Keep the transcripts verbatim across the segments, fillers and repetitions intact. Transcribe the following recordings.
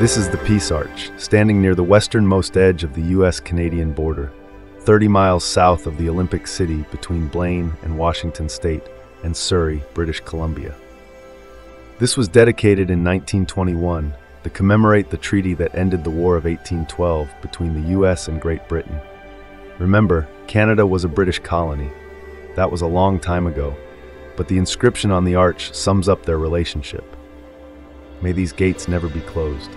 This is the Peace Arch, standing near the westernmost edge of the U S Canadian border, thirty miles south of the Olympic City between Blaine and Washington State and Surrey, British Columbia. This was dedicated in nineteen twenty-one to commemorate the treaty that ended the War of eighteen twelve between the U S and Great Britain. Remember, Canada was a British colony. That was a long time ago, but the inscription on the arch sums up their relationship. May these gates never be closed.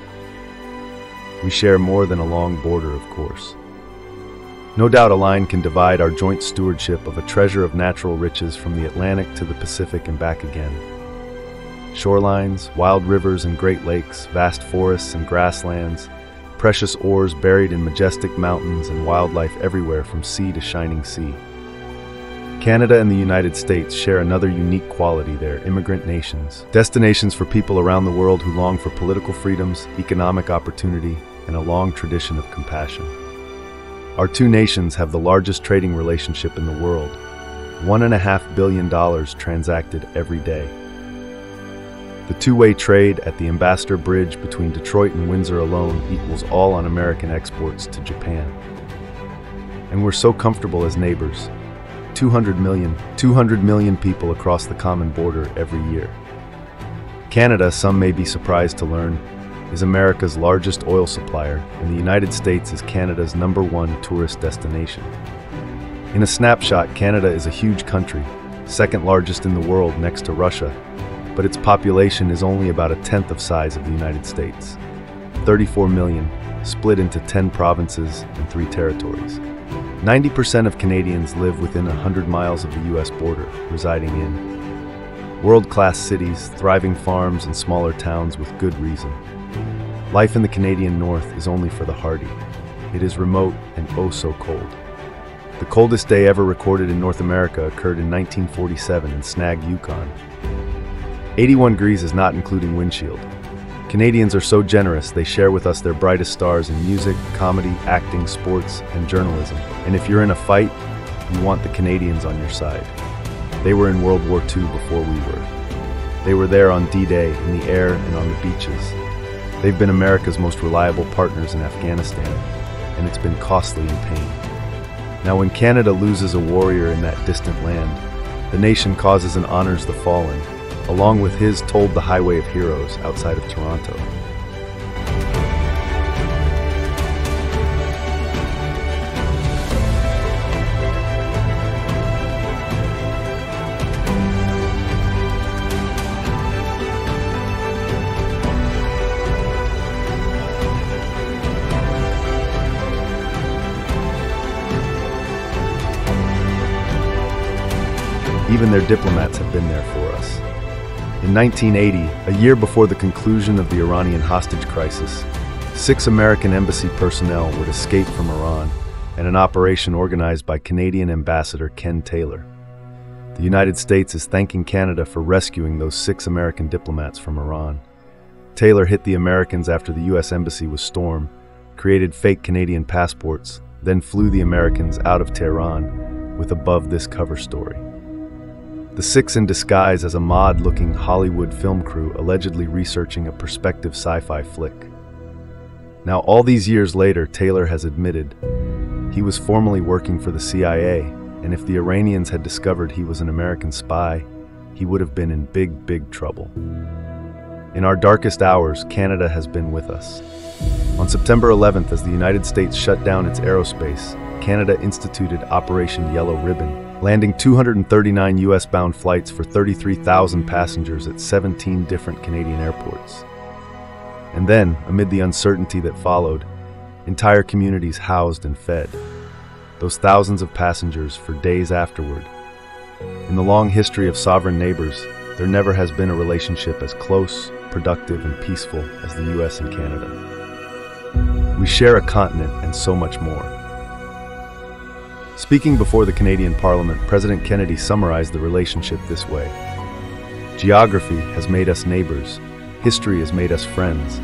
We share more than a long border, of course. No doubt a line can divide our joint stewardship of a treasure of natural riches from the Atlantic to the Pacific and back again. Shorelines, wild rivers and great lakes, vast forests and grasslands, precious ores buried in majestic mountains and wildlife everywhere from sea to shining sea. Canada and the United States share another unique quality. They're immigrant nations, destinations for people around the world who long for political freedoms, economic opportunity, and a long tradition of compassion. Our two nations have the largest trading relationship in the world, one and a half billion dollars transacted every day. The two-way trade at the Ambassador Bridge between Detroit and Windsor alone equals all on American exports to Japan. And we're so comfortable as neighbors. two hundred million, two hundred million people across the common border every year. Canada, some may be surprised to learn, is America's largest oil supplier, and the United States is Canada's number one tourist destination. In a snapshot, Canada is a huge country, second largest in the world next to Russia, but its population is only about a tenth of the size of the United States, thirty-four million, split into ten provinces and three territories. ninety percent of Canadians live within one hundred miles of the U S border, residing in world-class cities, thriving farms, and smaller towns with good reason. Life in the Canadian North is only for the hardy. It is remote and oh so cold. The coldest day ever recorded in North America occurred in nineteen forty-seven in Snag, Yukon. eighty-one degrees is not including windshield. Canadians are so generous they share with us their brightest stars in music, comedy, acting, sports, and journalism. And if you're in a fight, you want the Canadians on your side. They were in World War Two before we were. They were there on D Day, in the air, and on the beaches. They've been America's most reliable partners in Afghanistan, and it's been costly in pain. Now when Canada loses a warrior in that distant land, the nation causes and honors the fallen, along with his told the Highway of Heroes outside of Toronto. Even their diplomats have been there for us. In nineteen eighty, a year before the conclusion of the Iranian hostage crisis, six American embassy personnel would escape from Iran in an operation organized by Canadian Ambassador Ken Taylor. The United States is thanking Canada for rescuing those six American diplomats from Iran. Taylor hit the Americans after the U S embassy was stormed, created fake Canadian passports, then flew the Americans out of Tehran with above this cover story. The six in disguise as a mod-looking Hollywood film crew allegedly researching a prospective sci-fi flick. Now all these years later, Taylor has admitted he was formerly working for the C I A, and if the Iranians had discovered he was an American spy, he would have been in big, big trouble. In our darkest hours, Canada has been with us. On September eleventh, as the United States shut down its aerospace, Canada instituted Operation Yellow Ribbon, landing two hundred thirty-nine U S bound flights for thirty-three thousand passengers at seventeen different Canadian airports. And then, amid the uncertainty that followed, entire communities housed and fed those thousands of passengers for days afterward. In the long history of sovereign neighbors, there never has been a relationship as close, productive, and peaceful as the U S and Canada. We share a continent and so much more. Speaking before the Canadian Parliament, President Kennedy summarized the relationship this way. Geography has made us neighbors, history has made us friends,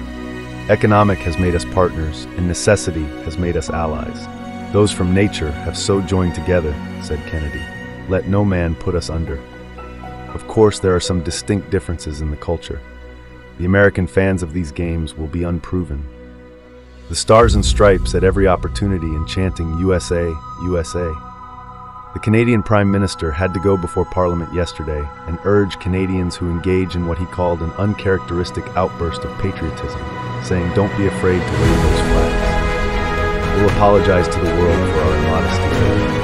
economic has made us partners, and necessity has made us allies. Those from nature have so joined together, said Kennedy. Let no man put us under. Of course, there are some distinct differences in the culture. the American fans of these games will be unproven. The stars and stripes at every opportunity enchanting U S A, U S A. The Canadian Prime Minister had to go before Parliament yesterday and urge Canadians who engage in what he called an uncharacteristic outburst of patriotism, saying don't be afraid to wave those flags. We'll apologize to the world for our immodesty.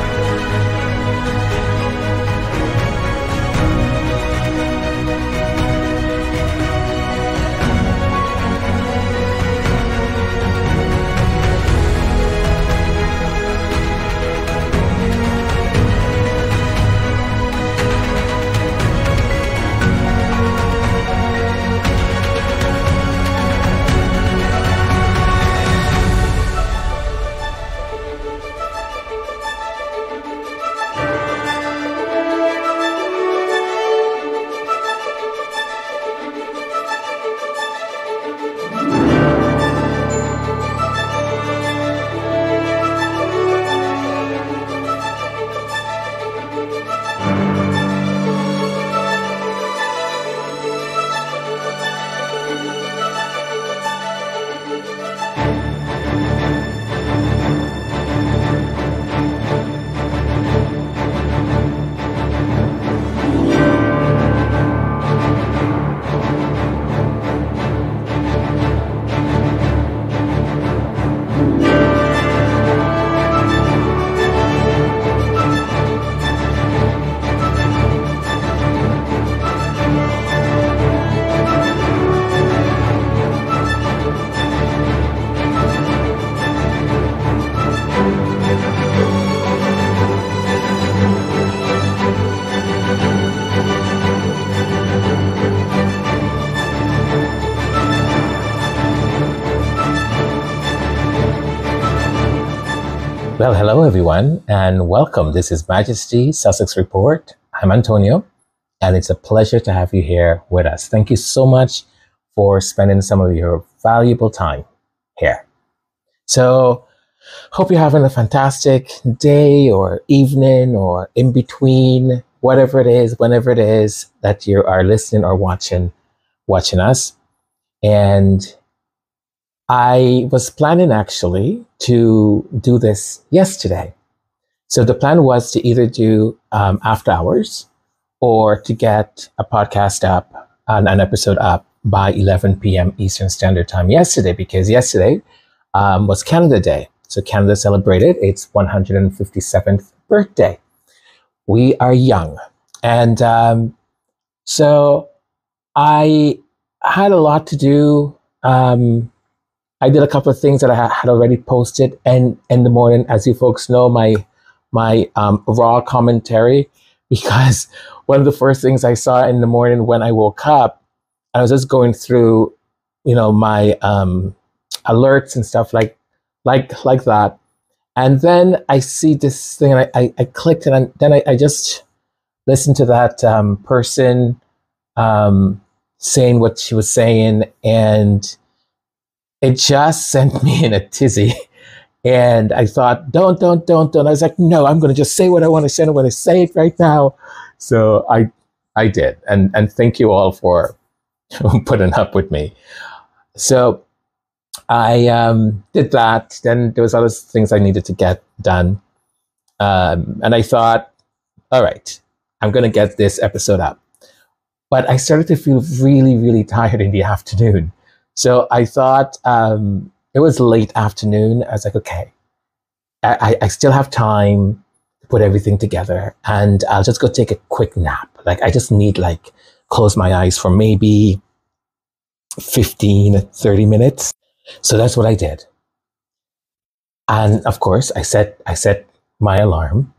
Well, hello everyone and welcome. This is Majesty Sussex Report. I'm Antonio and it's a pleasure to have you here with us. Thank you so much for spending some of your valuable time here. So, hope you're having a fantastic day or evening or in between, whatever it is, whenever it is that you are listening or watching, watching us. And I was planning actually to do this yesterday. So the plan was to either do um, after hours or to get a podcast up and an episode up by eleven p m Eastern Standard Time yesterday, because yesterday um, was Canada Day. So Canada celebrated its one hundred fifty-seventh birthday. We are young. And um, so I had a lot to do. Um, I did a couple of things that I had already posted, and in the morning, as you folks know, my my um, raw commentary, because one of the first things I saw in the morning when I woke up, I was just going through, you know, my um, alerts and stuff like like like that, and then I see this thing, and I I, I clicked, and I, then I, I just listened to that um, person um, saying what she was saying, and it just sent me in a tizzy. And I thought, don't, don't, don't, don't. I was like, no, I'm going to just say what I want to say. I'm going to say it right now. So I I did. And, and thank you all for putting up with me. So I um, did that. Then there was other things I needed to get done. Um, and I thought, all right, I'm going to get this episode up. But I started to feel really, really tired in the afternoon. So I thought, um, it was late afternoon. I was like, okay, I, I still have time to put everything together and I'll just go take a quick nap. Like I just need like, close my eyes for maybe fifteen, thirty minutes. So that's what I did. And of course I set, I set my alarm.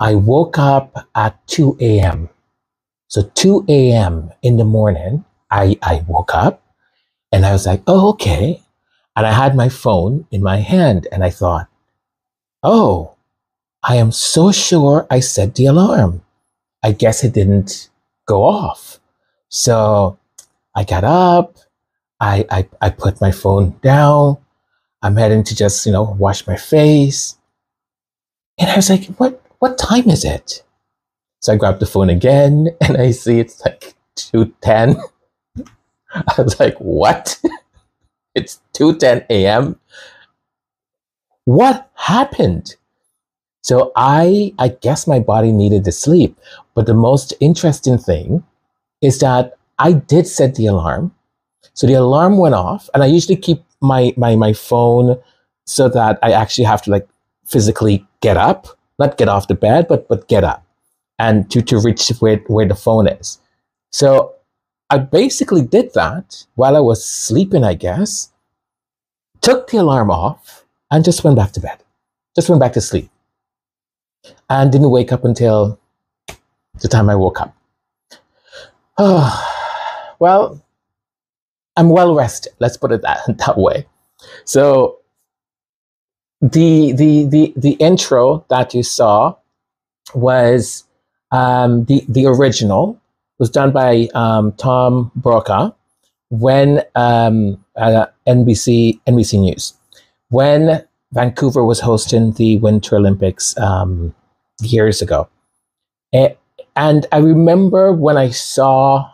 I woke up at two a m So two a m in the morning, I, I woke up. And I was like, oh, okay. And I had my phone in my hand and I thought, oh, I am so sure I set the alarm. I guess it didn't go off. So I got up, I, I, I put my phone down. I'm heading to just, you know, wash my face. And I was like, what, what time is it? So I grabbed the phone again and I see it's like two ten. I was like, what? It's two ten a m What happened? So I, I guess my body needed to sleep. But the most interesting thing is that I did set the alarm. So the alarm went off, and I usually keep my, my, my phone so that I actually have to like physically get up, not get off the bed, but, but get up and to, to reach where, where the phone is. So I basically did that while I was sleeping, I guess, took the alarm off and just went back to bed, just went back to sleep and didn't wake up until the time I woke up. Oh, well, I'm well rested. Let's put it that, that way. So the, the, the, the intro that you saw was um, the, the original. It was done by um, Tom Brokaw when um, uh, N B C News, when Vancouver was hosting the Winter Olympics um, years ago. It, and I remember when I saw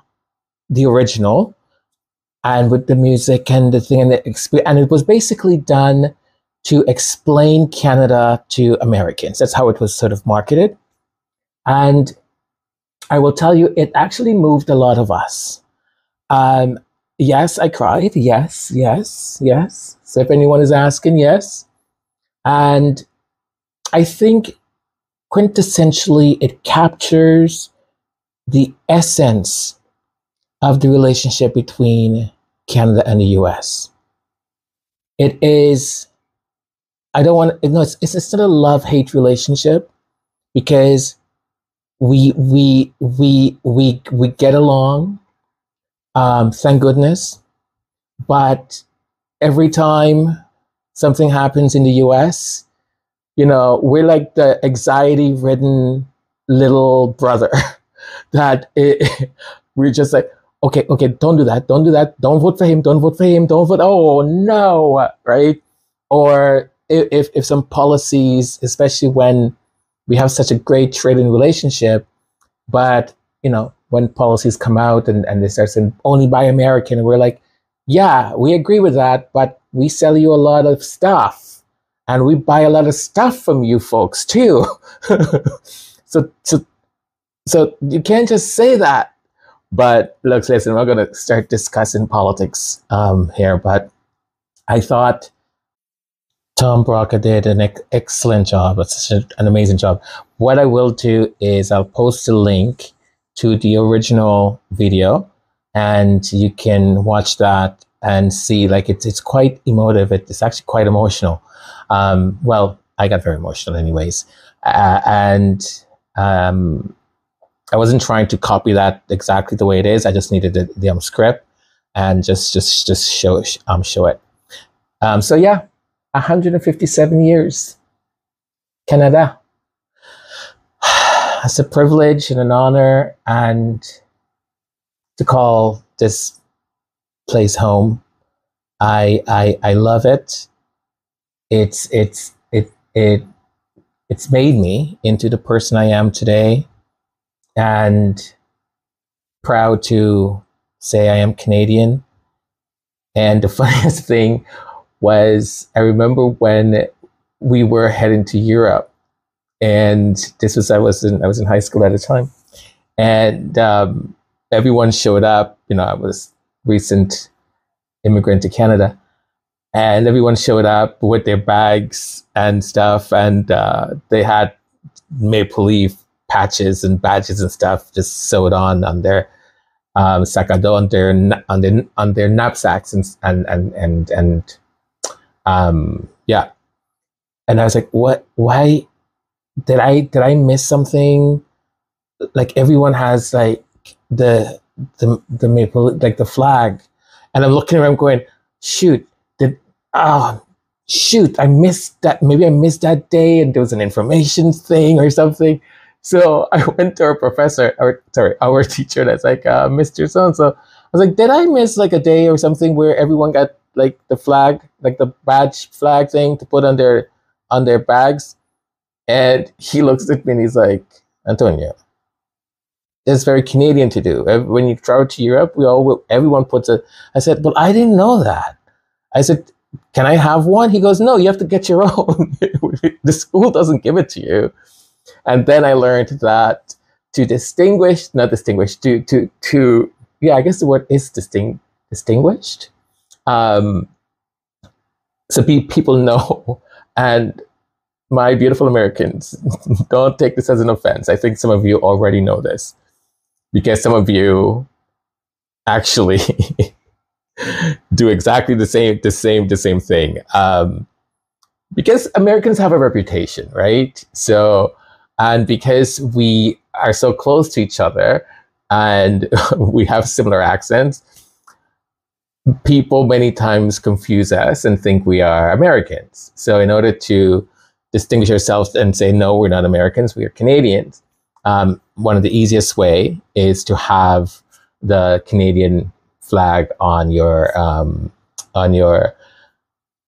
the original and with the music and the thing and the experience, and it was basically done to explain Canada to Americans. That's how it was sort of marketed. And I will tell you, it actually moved a lot of us. Um, yes, I cried. Yes, yes, yes. So if anyone is asking, yes. And I think quintessentially it captures the essence of the relationship between Canada and the U S. It is, I don't want to, no, it's, it's not a love-hate relationship because we, we, we, we, we get along, um, thank goodness, but every time something happens in the U S, you know, we're like the anxiety-ridden little brother that it, we're just like, okay, okay, don't do that, don't do that, don't vote for him, don't vote for him, don't vote, oh no, right? Or if, if some policies, especially when we have such a great trading relationship, but, you know, when policies come out and, and they start saying, only buy American, and we're like, yeah, we agree with that, but we sell you a lot of stuff. And we buy a lot of stuff from you folks too. so, so, so you can't just say that. But look, listen, we're going to start discussing politics um, here. But I thought Tom Brokaw did an ex excellent job, such an amazing job. What I will do is I'll post a link to the original video, and you can watch that and see. Like it's it's quite emotive. It, it's actually quite emotional. Um, well, I got very emotional anyways, uh, and um, I wasn't trying to copy that exactly the way it is. I just needed the, the um, script and just just just show um show it. Um, so yeah, one hundred fifty-seven years, Canada. It's a privilege and an honor, and to call this place home. I I I love it. It's, it's, it, it, it's made me into the person I am today, and proud to say I am Canadian. And the funniest thing was, I remember when we were heading to Europe, and this was, I was in, I was in high school at the time, and um, everyone showed up, you know, I was recent immigrant to Canada. And everyone showed up with their bags and stuff, and uh, they had Maple Leaf patches and badges and stuff just sewed on on their um, sacado, on their on their on their knapsacks and and and and, and um, yeah. And I was like, what? Why did I did I miss something? Like everyone has like the the the maple like the flag, and I'm looking around going, shoot. Oh, shoot, I missed that. Maybe I missed that day and there was an information thing or something. So I went to our professor, or sorry, our teacher, and I was like, uh, Mister So-and-so. I was like, did I miss like a day or something where everyone got like the flag, like the badge flag thing to put on their, on their bags? And he looks at me and he's like, Antonio, It's very Canadian to do. When you travel to Europe, we all everyone puts a. I said, well, I didn't know that. I said, can I have one? He goes, no, you have to get your own. The school doesn't give it to you. And then I learned that to distinguish, not distinguish, to to to yeah, I guess the word is distinct, distinguished. Um, so be, people know, and my beautiful Americans, don't take this as an offense. I think some of you already know this, because some of you actually do exactly the same, the same, the same thing. Um, because Americans have a reputation, right? So, and because we are so close to each other and we have similar accents, people many times confuse us and think we are Americans. So in order to distinguish ourselves and say, no, we're not Americans, we are Canadians, um, one of the easiest way is to have the Canadian flag on your um, on your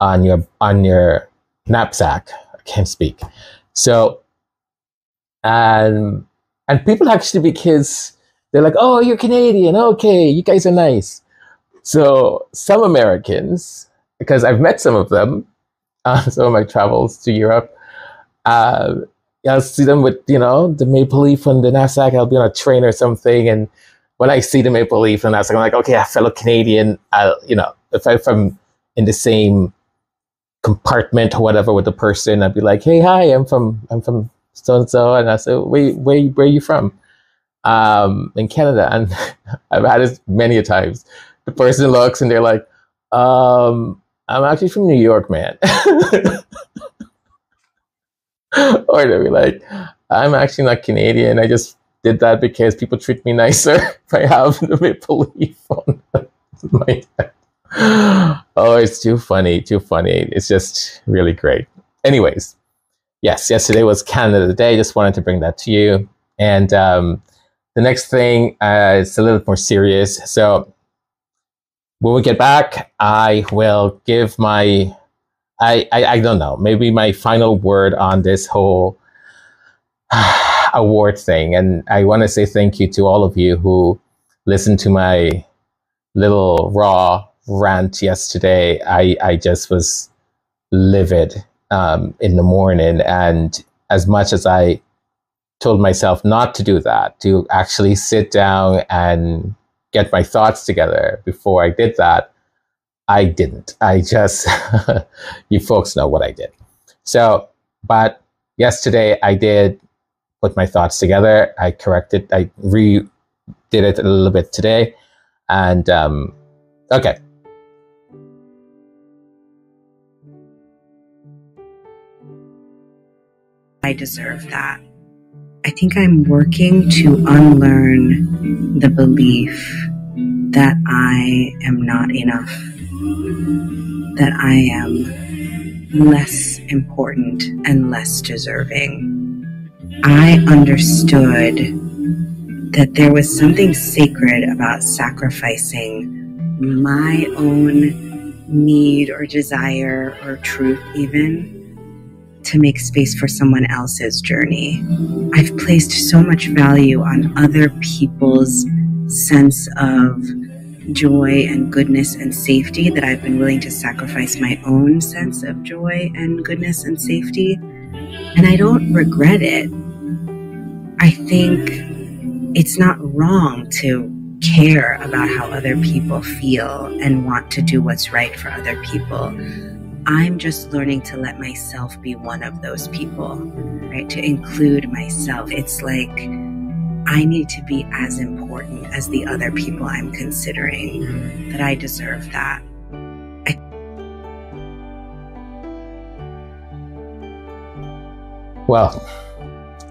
on your on your knapsack. I can't speak. So um, and people actually, because they're like, oh, you're Canadian, okay, you guys are nice. So some Americans, because I've met some of them, uh, some of my travels to Europe, uh, I'll see them with, you know, the maple leaf on the knapsack. I'll be on a train or something, and when I see the maple leaf on the knapsack, I'm like, okay, a fellow Canadian. I'll, you know, if, I, if I'm in the same compartment or whatever with the person, I'd be like, hey, hi, I'm from I'm from so and so, and I say, wait, where where are you from? Um, in Canada, and I've had this many a times. The person looks and they're like, um, I'm actually from New York, man. Or they'll be like, I'm actually not Canadian. I just did that because people treat me nicer if I have the maple leaf on my head. Oh, it's too funny, too funny. It's just really great. Anyways, yes, yesterday was Canada Day. Just wanted to bring that to you. And um, the next thing uh, is a little more serious. So, when we get back, I will give my, I, I, I don't know, maybe my final word on this whole award thing. And I want to say thank you to all of you who listened to my little raw rant yesterday. I, I just was livid um, in the morning. And as much as I told myself not to do that, to actually sit down and get my thoughts together before I did that, I didn't. I just, you folks know what I did. So, but yesterday I did put my thoughts together. I corrected, I redid it a little bit today. And, um, okay. I deserve that. I think I'm working to unlearn the belief that I am not enough, that I am less important and less deserving. I understood that there was something sacred about sacrificing my own need or desire or truth even, to make space for someone else's journey. I've placed so much value on other people's sense of joy and goodness and safety that I've been willing to sacrifice my own sense of joy and goodness and safety. And I don't regret it. I think it's not wrong to care about how other people feel and want to do what's right for other people. I'm just learning to let myself be one of those people, right? To include myself. It's like I need to be as important as the other people I'm considering, that I deserve that. I well,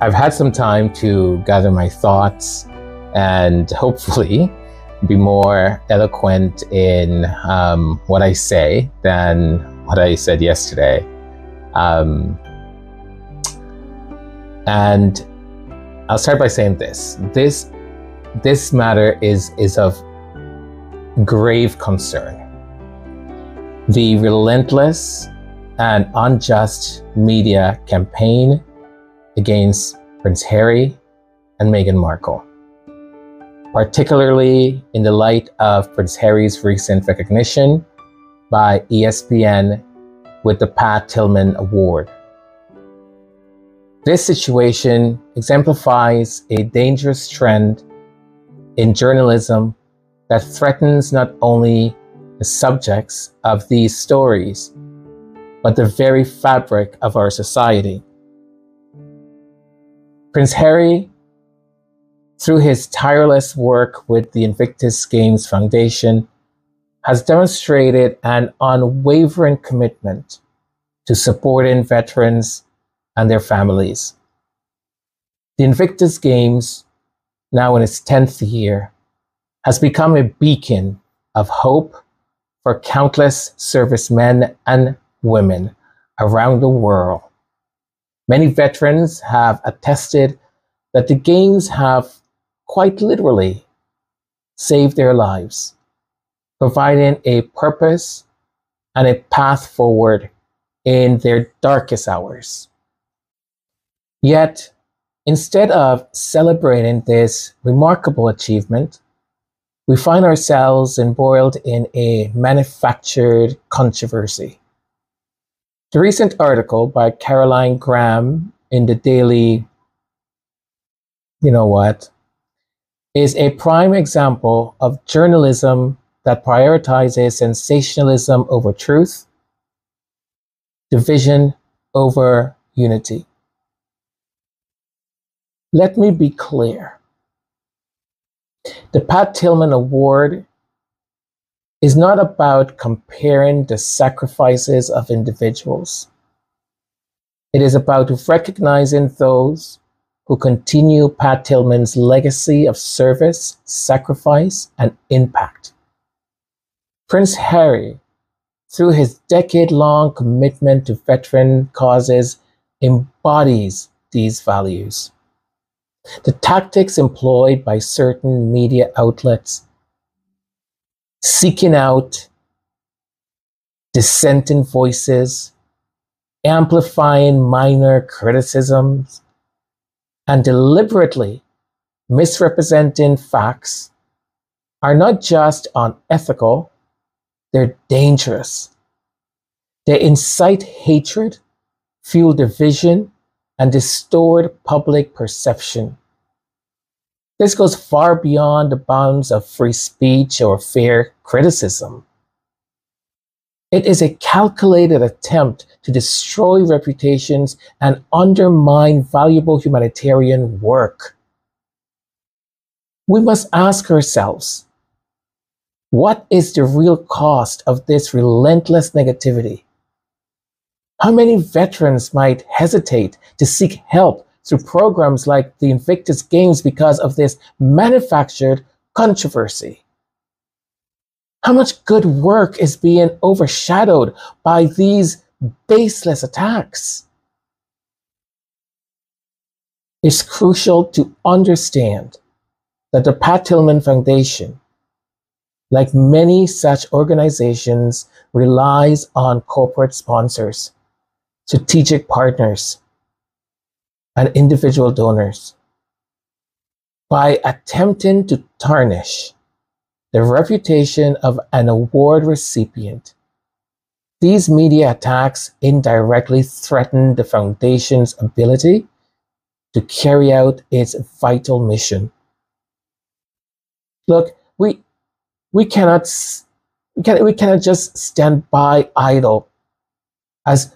I've had some time to gather my thoughts and hopefully be more eloquent in um, what I say than what I said yesterday. Um, and I'll start by saying this. This this matter is, is of grave concern. The relentless and unjust media campaign against Prince Harry and Meghan Markle particularly in the light of Prince Harry's recent recognition by E S P N with the Pat Tillman Award. This situation exemplifies a dangerous trend in journalism that threatens not only the subjects of these stories, but the very fabric of our society. Prince Harry, through his tireless work with the Invictus Games Foundation, has demonstrated an unwavering commitment to supporting veterans and their families. The Invictus Games, now in its tenth year, has become a beacon of hope for countless servicemen and women around the world. Many veterans have attested that the Games have quite literally saved their lives, providing a purpose and a path forward in their darkest hours. Yet, instead of celebrating this remarkable achievement, we find ourselves embroiled in a manufactured controversy. The recent article by Caroline Graham in the Daily, you know what, is a prime example of journalism that prioritizes sensationalism over truth, division over unity. Let me be clear. The Pat Tillman Award is not about comparing the sacrifices of individuals. It is about recognizing those who continue Pat Tillman's legacy of service, sacrifice, and impact. Prince Harry, through his decade-long commitment to veteran causes, embodies these values. The tactics employed by certain media outlets, seeking out dissenting voices, amplifying minor criticisms, and deliberately misrepresenting facts, are not just unethical, they're dangerous. They incite hatred, fuel division, and distort public perception. This goes far beyond the bounds of free speech or fair criticism. It is a calculated attempt to destroy reputations and undermine valuable humanitarian work. We must ask ourselves, what is the real cost of this relentless negativity? How many veterans might hesitate to seek help through programs like the Invictus Games because of this manufactured controversy? How much good work is being overshadowed by these baseless attacks? It's crucial to understand that the Pat Tillman Foundation, like many such organizations, relies on corporate sponsors, strategic partners, and individual donors. By attempting to tarnish the reputation of an award recipient, these media attacks indirectly threaten the foundation's ability to carry out its vital mission. Look, we We cannot, we cannot, we cannot just stand by idle as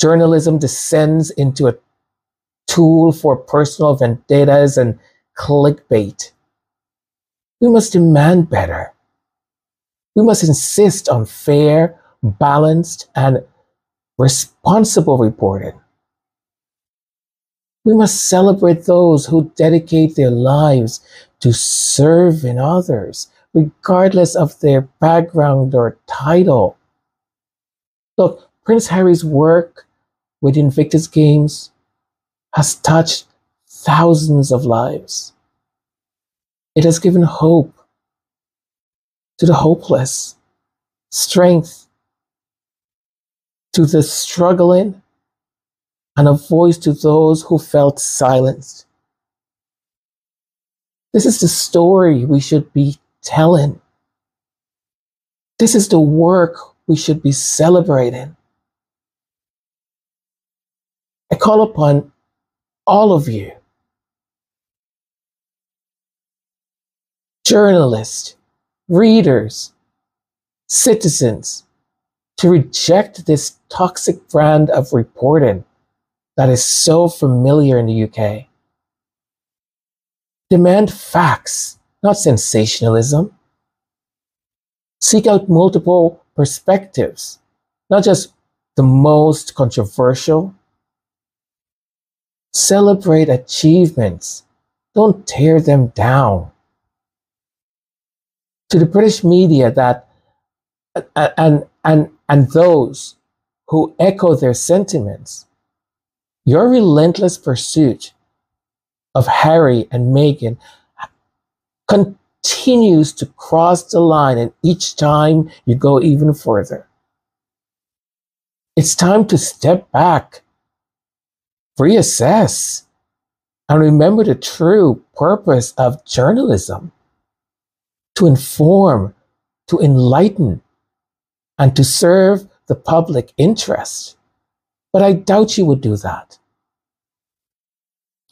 journalism descends into a tool for personal vendettas and clickbait. We must demand better. We must insist on fair, balanced, and responsible reporting. We must celebrate those who dedicate their lives to serving others, regardless of their background or title. Look, Prince Harry's work with Invictus Games has touched thousands of lives. It has given hope to the hopeless, strength to the struggling, and a voice to those who felt silenced. This is the story we should be telling. This is the work we should be celebrating. I call upon all of you, journalists, readers, citizens, to reject this toxic brand of reporting that is so familiar in the U K. Demand facts, not sensationalism. Seek out multiple perspectives, not just the most controversial. Celebrate achievements, don't tear them down. To the British media that and and and those who echo their sentiments, your relentless pursuit of Harry and Meghan continues to cross the line, and each time you go even further. It's time to step back, reassess, and remember the true purpose of journalism: to inform, to enlighten, and to serve the public interest. But I doubt you would do that.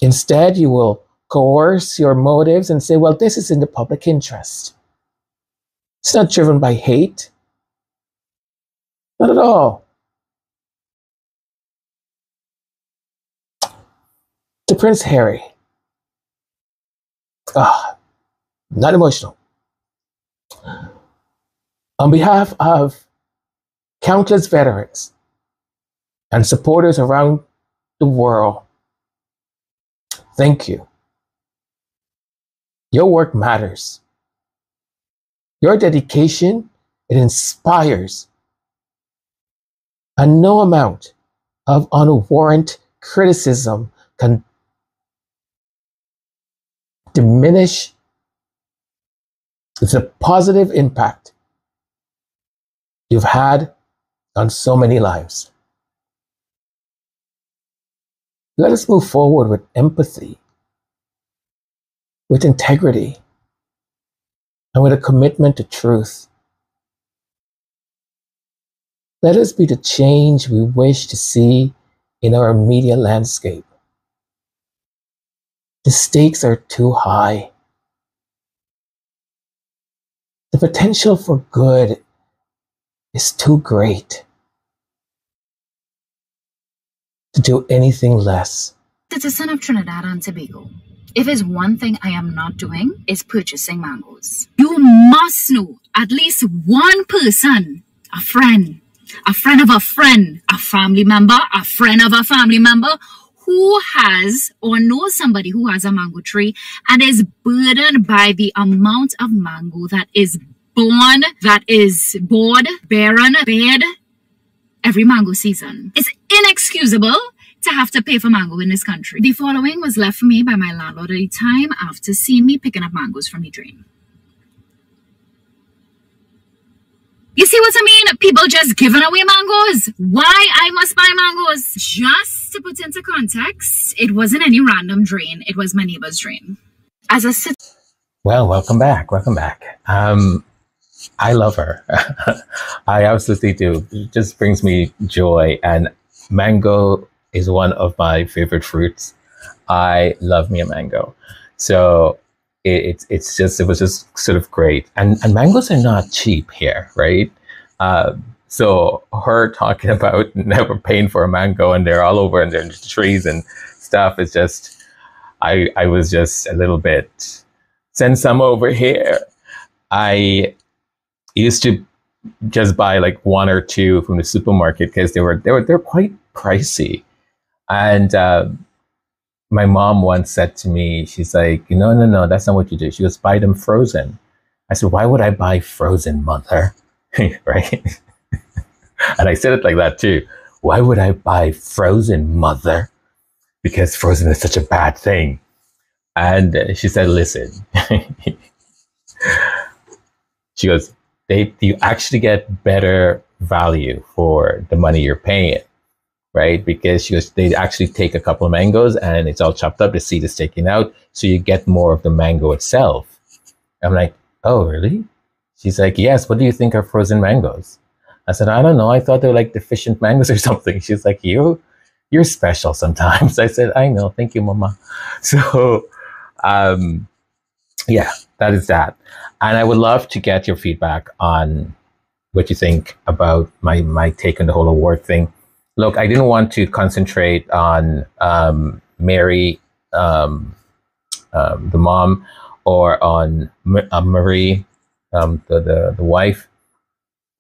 Instead, you will coerce your motives and say, well, this is in the public interest. It's not driven by hate. Not at all. To Prince Harry. Ah, not emotional. On behalf of countless veterans and supporters around the world, thank you. Your work matters. Your dedication, it inspires. And no amount of unwarranted criticism can diminish the positive impact you've had on so many lives. Let us move forward with empathy, with integrity, and with a commitment to truth. Let us be the change we wish to see in our media landscape. The stakes are too high. The potential for good is too great to do anything less. Citizen of Trinidad and Tobago, if there's one thing I am not doing is purchasing mangoes. You must know at least one person, a friend, a friend of a friend, a family member, a friend of a family member, who has or knows somebody who has a mango tree and is burdened by the amount of mango that is born, that is bored, barren, bared every mango season. It's inexcusable to have to pay for mango in this country. The following was left for me by my landlord at the time after seeing me picking up mangoes from the drain. You see what I mean? People just giving away mangoes. Why I must buy mangoes? Just to put into context, it wasn't any random drain. It was my neighbor's drain. As a citizen. Well, welcome back. Welcome back. Um, I love her. I absolutely do. It just brings me joy. And mango is one of my favorite fruits. I love me a mango. So It's it's just it was just sort of great, and and mangoes are not cheap here, right? Uh, so her talking about never paying for a mango and they're all over and they're in the trees and stuff is just, I I was just a little bit, send some over here. I used to just buy like one or two from the supermarket because they were they were they're quite pricey, and. Uh, My mom once said to me, she's like, no, no, no, that's not what you do. She goes, buy them frozen. I said, why would I buy frozen, mother? Right? And I said it like that too. Why would I buy frozen, mother? Because frozen is such a bad thing. And uh, she said, listen. She goes, they, you actually get better value for the money you're paying. right? Because she goes, they actually take a couple of mangoes and it's all chopped up. The seed is taken out. So you get more of the mango itself. I'm like, oh, really? She's like, yes. What do you think are frozen mangoes? I said, I don't know. I thought they were like deficient mangoes or something. She's like, you, you're special sometimes. I said, I know. Thank you, Mama. So, um, yeah, that is that. And I would love to get your feedback on what you think about my, my take on the whole award thing. Look, I didn't want to concentrate on um, Mary, um, um, the mom, or on uh, Marie, um, the, the, the wife,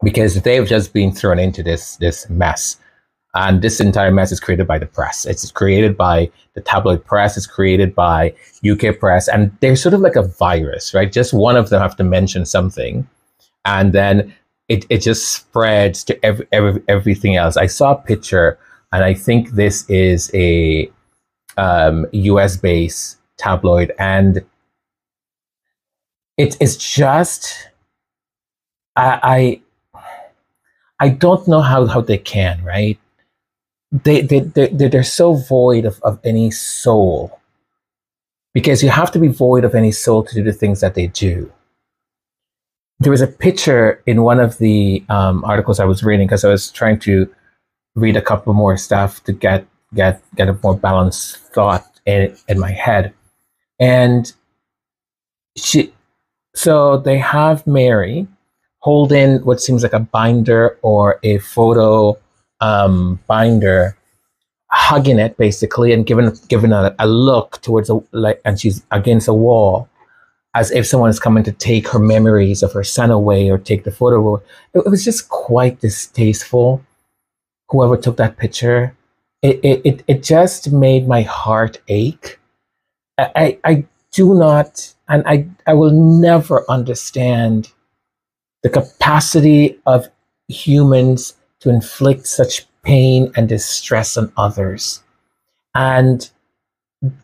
because they've just been thrown into this this mess. And this entire mess is created by the press. It's created by the tabloid press. It's created by U K press. And they're sort of like a virus, right? Just one of them have to mention something. And then it, it just spreads to every, every, everything else. I saw a picture, and I think this is a um, U S-based tabloid. And it, it's just... I... I I don't know how, how they can, right? They, they, they, they're so void of, of any soul, because you have to be void of any soul to do the things that they do. There was a picture in one of the um, articles I was reading, because I was trying to read a couple more stuff to get get, get a more balanced thought in, in my head. And she, so they have Mary holding what seems like a binder or a photo um, binder, hugging it basically, and giving giving a, a look towards a, like, and she's against a wall, as if someone is coming to take her memories of her son away or take the photo away. It, it was just quite distasteful. Whoever took that picture, it it it just made my heart ache. I I, I do not, and I I will never understand the capacity of humans to inflict such pain and distress on others. And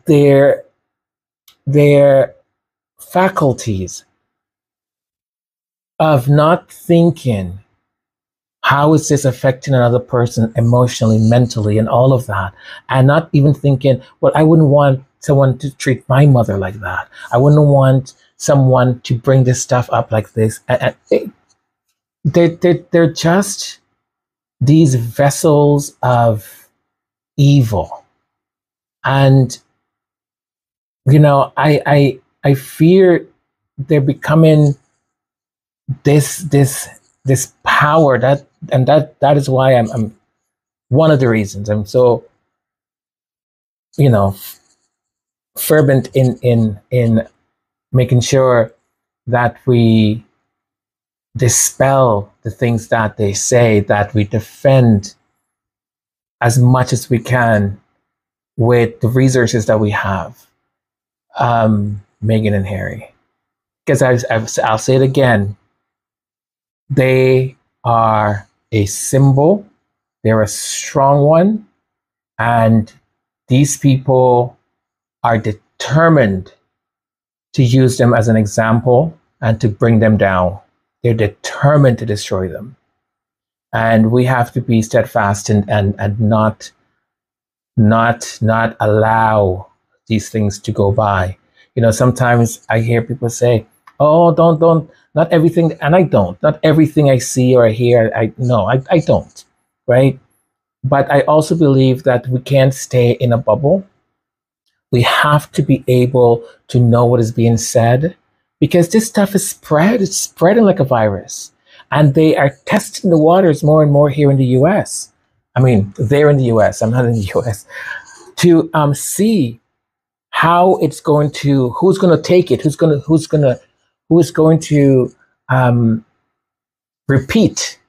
their, their faculties of not thinking, how is this affecting another person emotionally, mentally, and all of that? And not even thinking, well, I wouldn't want someone to treat my mother like that. I wouldn't want someone to bring this stuff up like this. And it, they're, they're, they're just these vessels of evil. And, you know, I, I, I fear they're becoming this, this, this power that, and that, that is why I'm, I'm one of the reasons I'm so, you know, fervent in, in, in, making sure that we dispel the things that they say, that we defend as much as we can with the resources that we have, um, Meghan and Harry. Because I've, I've, I'll say it again, they are a symbol, they're a strong one, and these people are determined to use them as an example and to bring them down. They're determined to destroy them. And we have to be steadfast and, and, and not, not, not allow these things to go by. You know, sometimes I hear people say, oh, don't, don't, not everything, and I don't, not everything I see or I hear, I no, I, I don't, right? But I also believe that we can't stay in a bubble. We have to be able to know what is being said, because this stuff is spread, it's spreading like a virus. And they are testing the waters more and more here in the U S. I mean, they're in the U S, I'm not in the U S, to um, see how it's going to, who's gonna take it, who's gonna, who's gonna, who is going to um, repeat,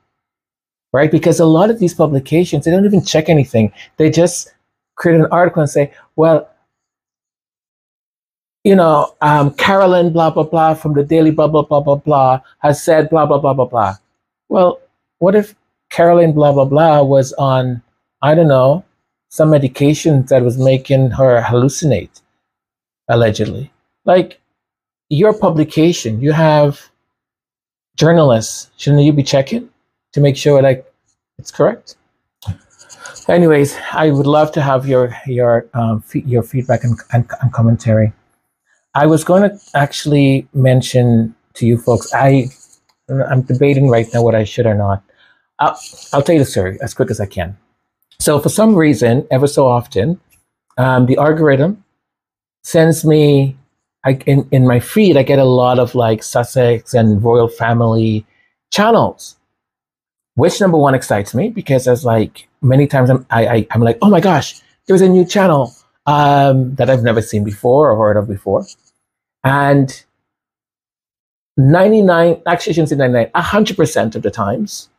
right? Because a lot of these publications, they don't even check anything. They just create an article and say, well, you know, um, Carolyn, blah, blah, blah, from the Daily blah, blah, blah, blah, blah, has said blah, blah, blah, blah, blah. Well, what if Carolyn, blah, blah, blah, was on, I don't know, some medication that was making her hallucinate, allegedly? Like, your publication, you have journalists, shouldn't you be checking to make sure, like, it's correct? So anyways, I would love to have your your um, f your feedback and, and, and commentary. I was going to actually mention to you folks, I, I'm debating right now what I should or not. I'll, I'll tell you the story as quick as I can. So for some reason, ever so often, um, the algorithm sends me, I, in, in my feed, I get a lot of like Sussex and royal family channels, which number one excites me because as like many times I'm, I, I, I'm like, oh my gosh, there's a new channel um, that I've never seen before or heard of before. And ninety-nine, actually I shouldn't say ninety-nine, one hundred percent of the times,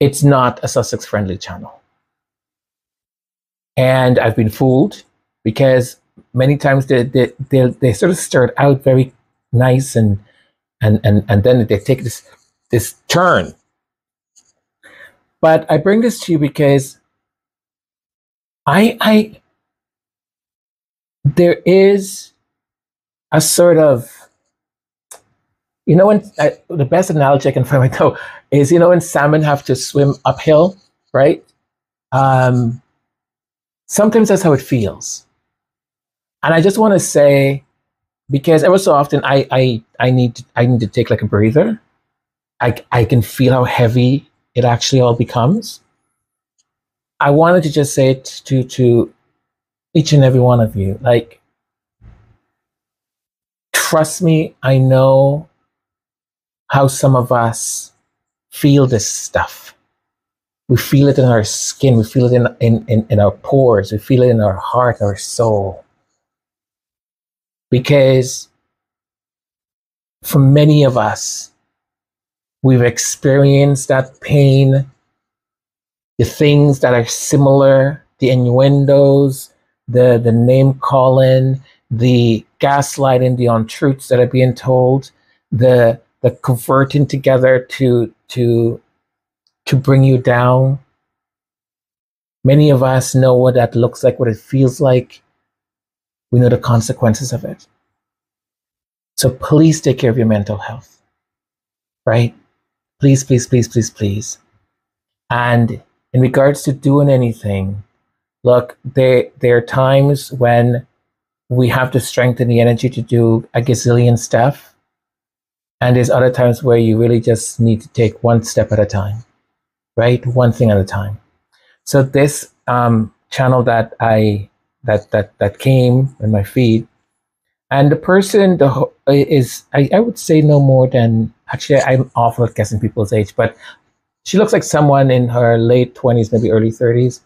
it's not a Sussex friendly channel. And I've been fooled because many times they, they, they, they sort of start out very nice and, and, and, and then they take this, this turn. But I bring this to you because I, I, there is a sort of, you know, when I, the best analogy I can find right now is, you know, when salmon have to swim uphill, right? Um, sometimes that's how it feels. And I just want to say, because ever so often I, I, I need to, I need to take like a breather. I, I can feel how heavy it actually all becomes. I wanted to just say it to, to each and every one of you, like, trust me, I know how some of us feel this stuff. We feel it in our skin, we feel it in, in, in, in our pores, we feel it in our heart, our soul. Because for many of us, we've experienced that pain, the things that are similar, the innuendos, the, the name calling, the gaslighting, the untruths that are being told, the, the converting together to, to, to bring you down. Many of us know what that looks like, what it feels like. We know the consequences of it. So please take care of your mental health, right? Please, please, please, please, please. And in regards to doing anything, look, there, there are times when we have the strength and the energy to do a gazillion stuff. And there's other times where you really just need to take one step at a time, right? One thing at a time. So this um, channel that I, that that that came in my feed, and the person the is I, I would say no more than, actually I'm awful at guessing people's age, but she looks like someone in her late twenties, maybe early thirties,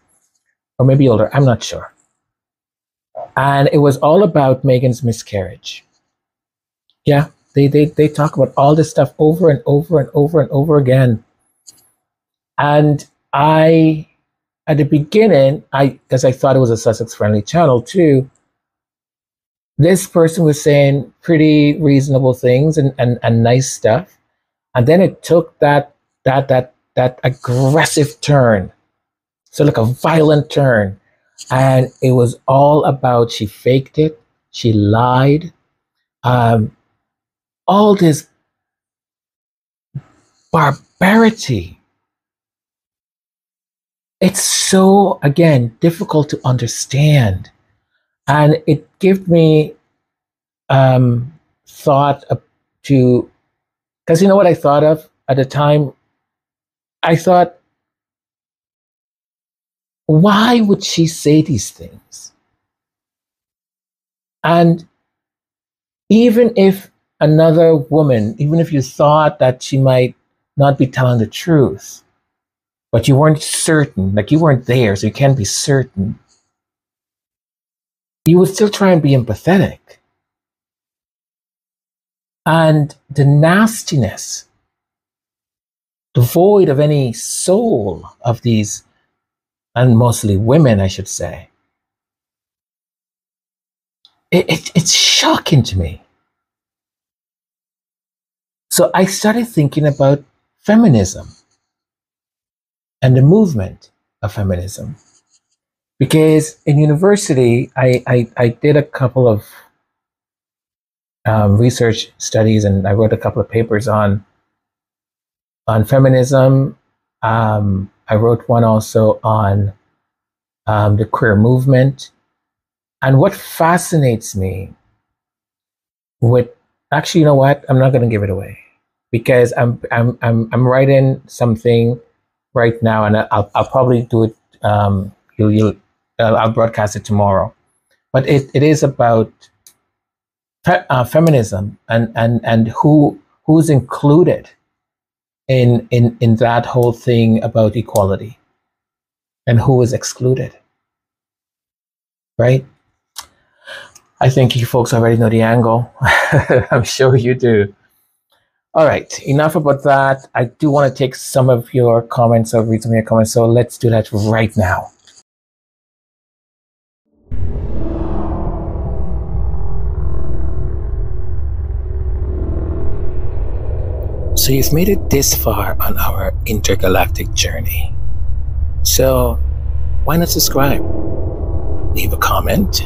or maybe older, I'm not sure. And it was all about Meghan's miscarriage. Yeah, they they they talk about all this stuff over and over and over and over again. And I At the beginning, I, because I thought it was a Sussex-friendly channel too, this person was saying pretty reasonable things and, and, and nice stuff. And then it took that, that, that, that aggressive turn. So like a violent turn. And it was all about, she faked it, she lied. Um, all this barbarity. It's so, again, difficult to understand. And it gave me um, thought to, because you know what I thought of at the time? I thought, why would she say these things? And even if another woman, even if you thought that she might not be telling the truth, but you weren't certain, like you weren't there, so you can't be certain, you would still try and be empathetic. And the nastiness, devoid of any soul of these, and mostly women, I should say, it, it, it's shocking to me. So I started thinking about feminism and the movement of feminism. Because in university, I, I, I did a couple of um, research studies and I wrote a couple of papers on, on feminism Um, I wrote one also on um, the queer movement. And what fascinates me with, actually, you know what? I'm not going to give it away because I'm, I'm, I'm, I'm writing something right now, and I'll, I'll probably do it. Um, you'll, you'll, I'll broadcast it tomorrow, but it, it is about fe- uh, feminism and, and, and who, who's included in, in, in that whole thing about equality and who is excluded, right? I think you folks already know the angle. I'm sure you do. All right, enough about that. I do want to take some of your comments or read some of your comments, so let's do that right now. So you've made it this far on our intergalactic journey. So why not subscribe? Leave a comment,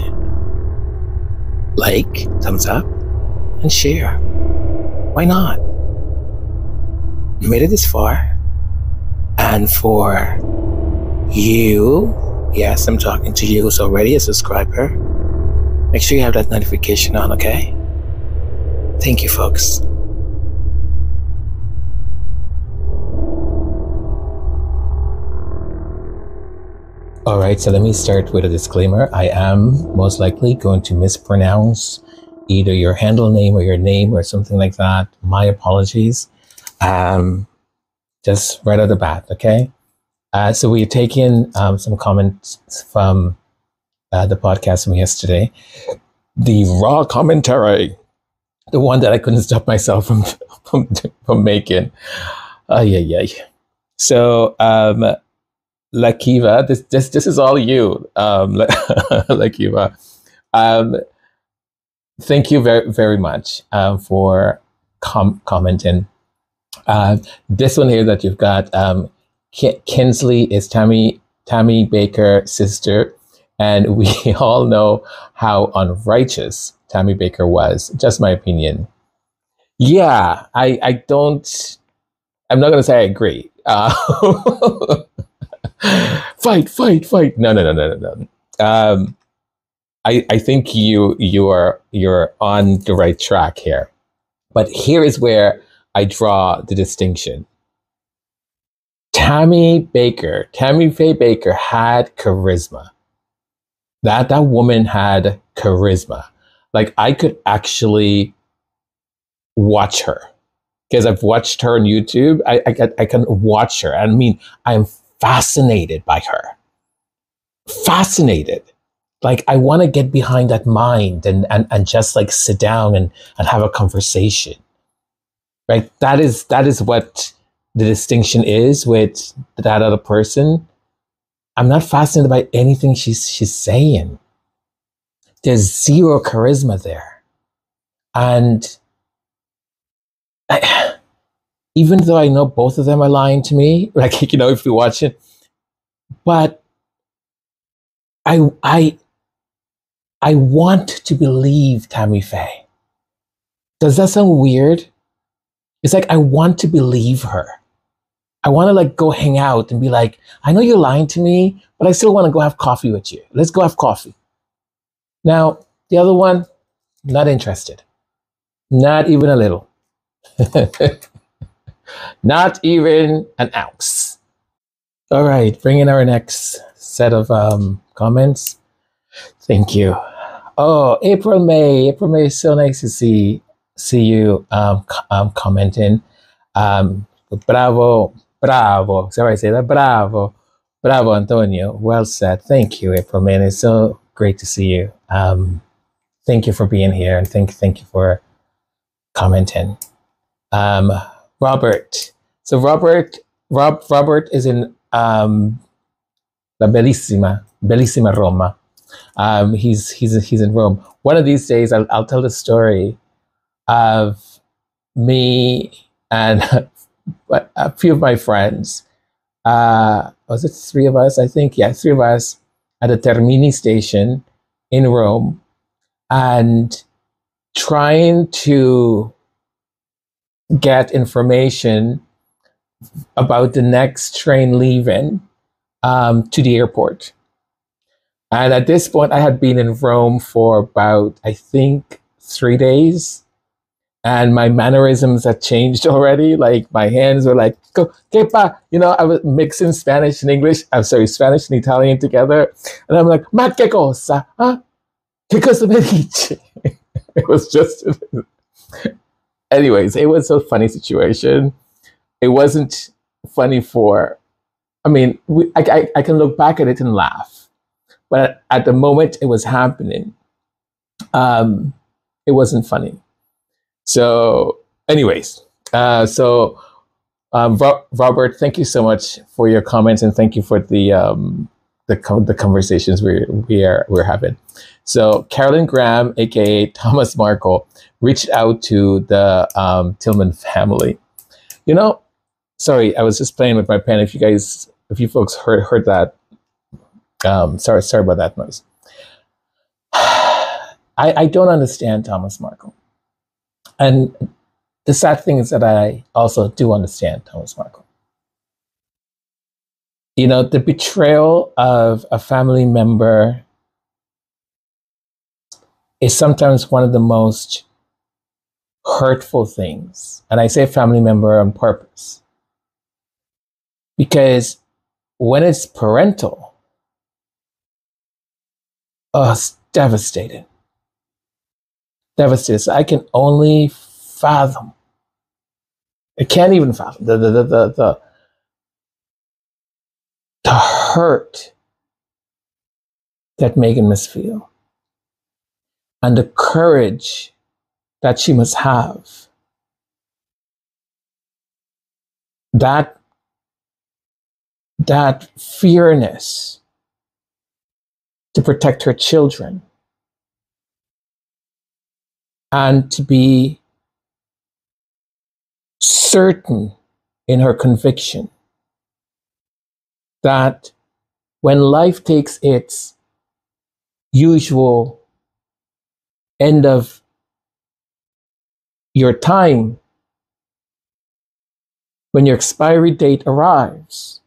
like, thumbs up, and share. Why not? You made it this far. And for you, yes, I'm talking to you who's already a subscriber, make sure you have that notification on, okay? Thank you, folks. All right, so let me start with a disclaimer. I am most likely going to mispronounce either your handle name or your name or something like that. My apologies. Um, just right out the bat, okay? Uh, so we're taking um, some comments from uh, the podcast from yesterday. The raw commentary, the one that I couldn't stop myself from, from, from making. Oh, yeah, yeah, yeah. So, um, Lakiva, this, this, this is all you, um, Lakiva. Um, Thank you very, very much uh, for com commenting. Uh, this one here that you've got, um, K Kinsley is Tammy, Tammy Baker's sister. And we all know how unrighteous Tammy Baker was. Just my opinion. Yeah, I, I don't, I'm not going to say I agree. Uh, fight, fight, fight. No, no, no, no, no, no. Um, I, I think you you are you're on the right track here, but here is where I draw the distinction. Tammy Baker, Tammy Faye Baker had charisma. That that woman had charisma. Like, I could actually watch her because I've watched her on YouTube. I I, I can watch her. I mean, I'm fascinated by her. Fascinated. Like, I want to get behind that mind and, and, and just like sit down and, and have a conversation, right? That is, that is what the distinction is with that other person. I'm not fascinated by anything she's, she's saying. There's zero charisma there. And I, even though I know both of them are lying to me, like, you know, if you watch it, but I, I, I want to believe Tammy Faye. Does that sound weird? It's like, I want to believe her. I want to like go hang out and be like, I know you're lying to me, but I still want to go have coffee with you. Let's go have coffee. Now, the other one, not interested. Not even a little. Not even an ounce. All right, bring in our next set of um, comments. Thank you. Oh, April May. April May, so nice to see see you um, um, commenting. Um, bravo, bravo. Sorry, I say that. Bravo, bravo, Antonio. Well said. Thank you, April May. It's so great to see you. Um, thank you for being here, and thank thank you for commenting. Um, Robert. So Robert, Rob, Robert is in. Um, La bellissima, bellissima Roma. Um, he's he's he's in Rome. One of these days, I'll I'll tell the story of me and a few of my friends. Uh, was it three of us? I think yeah, three of us at a Termini station in Rome, and trying to get information about the next train leaving um, to the airport. And at this point, I had been in Rome for about, I think, three days. And my mannerisms had changed already. Like, my hands were like, go, quepa. You know, I was mixing Spanish and English. I'm sorry, Spanish and Italian together. And I'm like, ma che cosa? Huh? Che cosa mi dice? It was just... Anyways, it was a funny situation. It wasn't funny for... I mean, we, I, I, I can look back at it and laugh. But at the moment it was happening, um, it wasn't funny. So anyways, uh, so um, Ro Robert, thank you so much for your comments, and thank you for the um, the, co the conversations we we are we're having. So Carolyn Graham, aka Thomas Markle, reached out to the um, Tillman family. You know, sorry, I was just playing with my pen. If you guys, if you folks heard heard that, um, sorry, sorry about that noise. I I don't understand Thomas Markle. And the sad thing is that I also do understand Thomas Markle. You know, the betrayal of a family member is sometimes one of the most hurtful things. And I say family member on purpose. Because when it's parental, oh, it's devastating. Devastated. I can only fathom. I can't even fathom the the the the the, the hurt that Meghan must feel, and the courage that she must have. That that fierceness to protect her children. And to be certain in her conviction that when life takes its usual end of your time, when your expiry date arrives,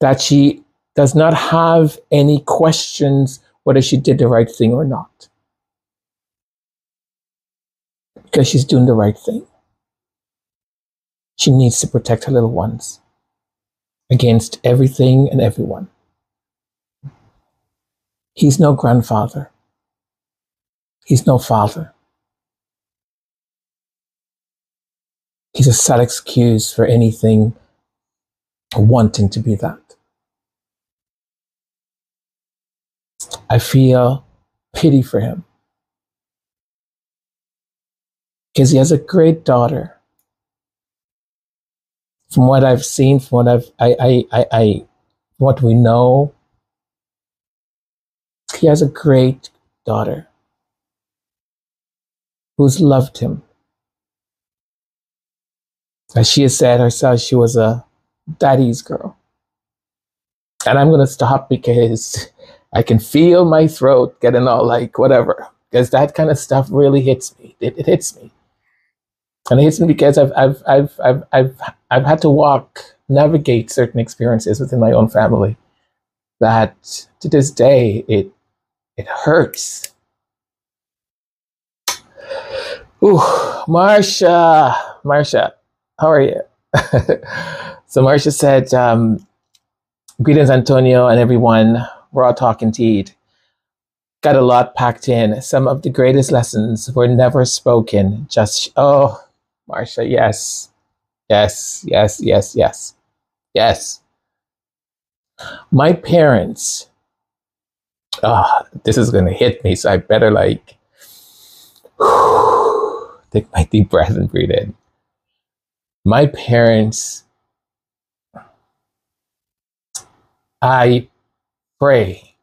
that she does not have any questions whether she did the right thing or not. Because she's doing the right thing. She needs to protect her little ones against everything and everyone. He's no grandfather. He's no father. He's a sad excuse for anything wanting to be that. I feel pity for him because he has a great daughter. From what I've seen, from what I've, I, I, I, I, what we know, he has a great daughter who's loved him. As she has said herself, she was a daddy's girl. And I'm going to stop because I can feel my throat getting all like whatever, because that kind of stuff really hits me. It, it hits me, and it hits me because I've I've I've I've I've I've had to walk, navigate certain experiences within my own family, that to this day it it hurts. Ooh, Marsha, Marsha, how are you? So Marsha said, um, "Greetings, Antonio, and everyone." Raw talk indeed. Got a lot packed in. Some of the greatest lessons were never spoken. Just, oh, Marsha, yes. Yes, yes, yes, yes, yes. My parents, oh, this is going to hit me, so I better like whew, take my deep breath and breathe in. My parents, I pray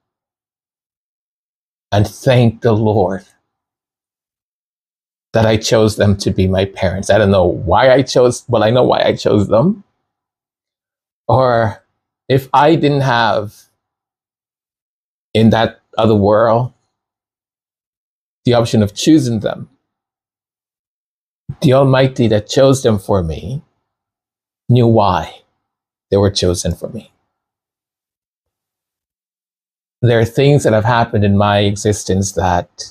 and thank the Lord that I chose them to be my parents. I don't know why I chose, well, I know why I chose them. Or if I didn't have in that other world the option of choosing them, the Almighty that chose them for me knew why they were chosen for me. There are things that have happened in my existence that,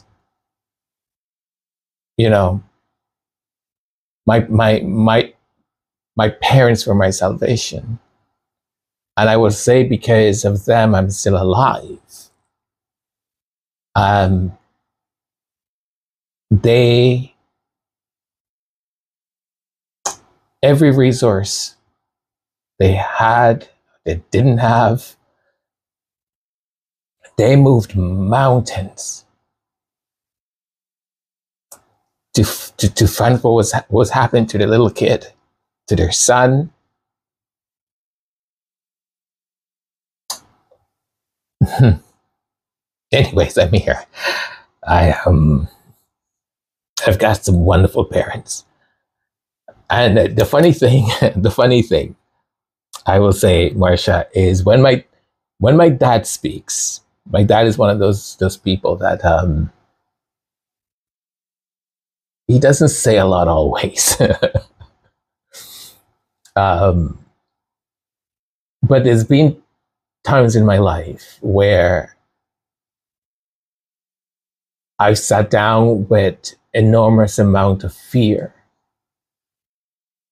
you know, my, my, my, my parents were my salvation. And I would say because of them, I'm still alive. Um, they, every resource they had, they didn't have, they moved mountains to, to, to find what was, what was happening to the little kid, to their son. Anyways, I'm here. I, um, I've got some wonderful parents. And the funny thing, the funny thing, I will say, Marsha, is when my, when my dad speaks, my dad is one of those, those people that um, he doesn't say a lot always. um, but there's been times in my life where I've sat down with enormous amount of fear,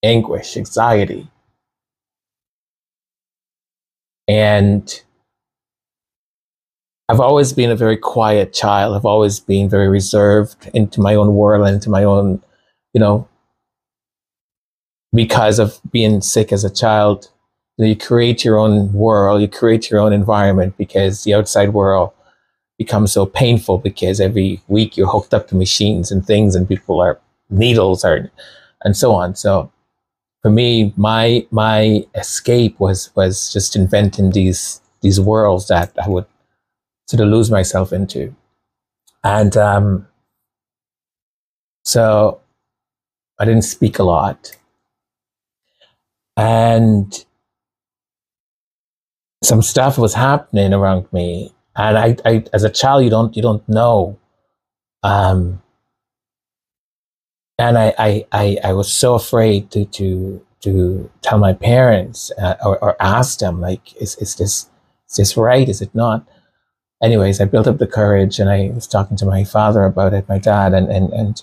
anguish, anxiety, and I've always been a very quiet child. I've always been very reserved into my own world and into my own, you know, because of being sick as a child. You know, you create your own world, you create your own environment because the outside world becomes so painful because every week you're hooked up to machines and things and people are needles or, and so on. So for me, my my escape was was just inventing these these worlds that I would sort of lose myself into. And um, so I didn't speak a lot. And some stuff was happening around me. And I, I as a child, you don't, you don't know. Um, and I, I, I, I was so afraid to, to, to tell my parents uh, or, or ask them, like, is, is this, is this right? Is it not? Anyways, I built up the courage and I was talking to my father about it, my dad, and, and, and,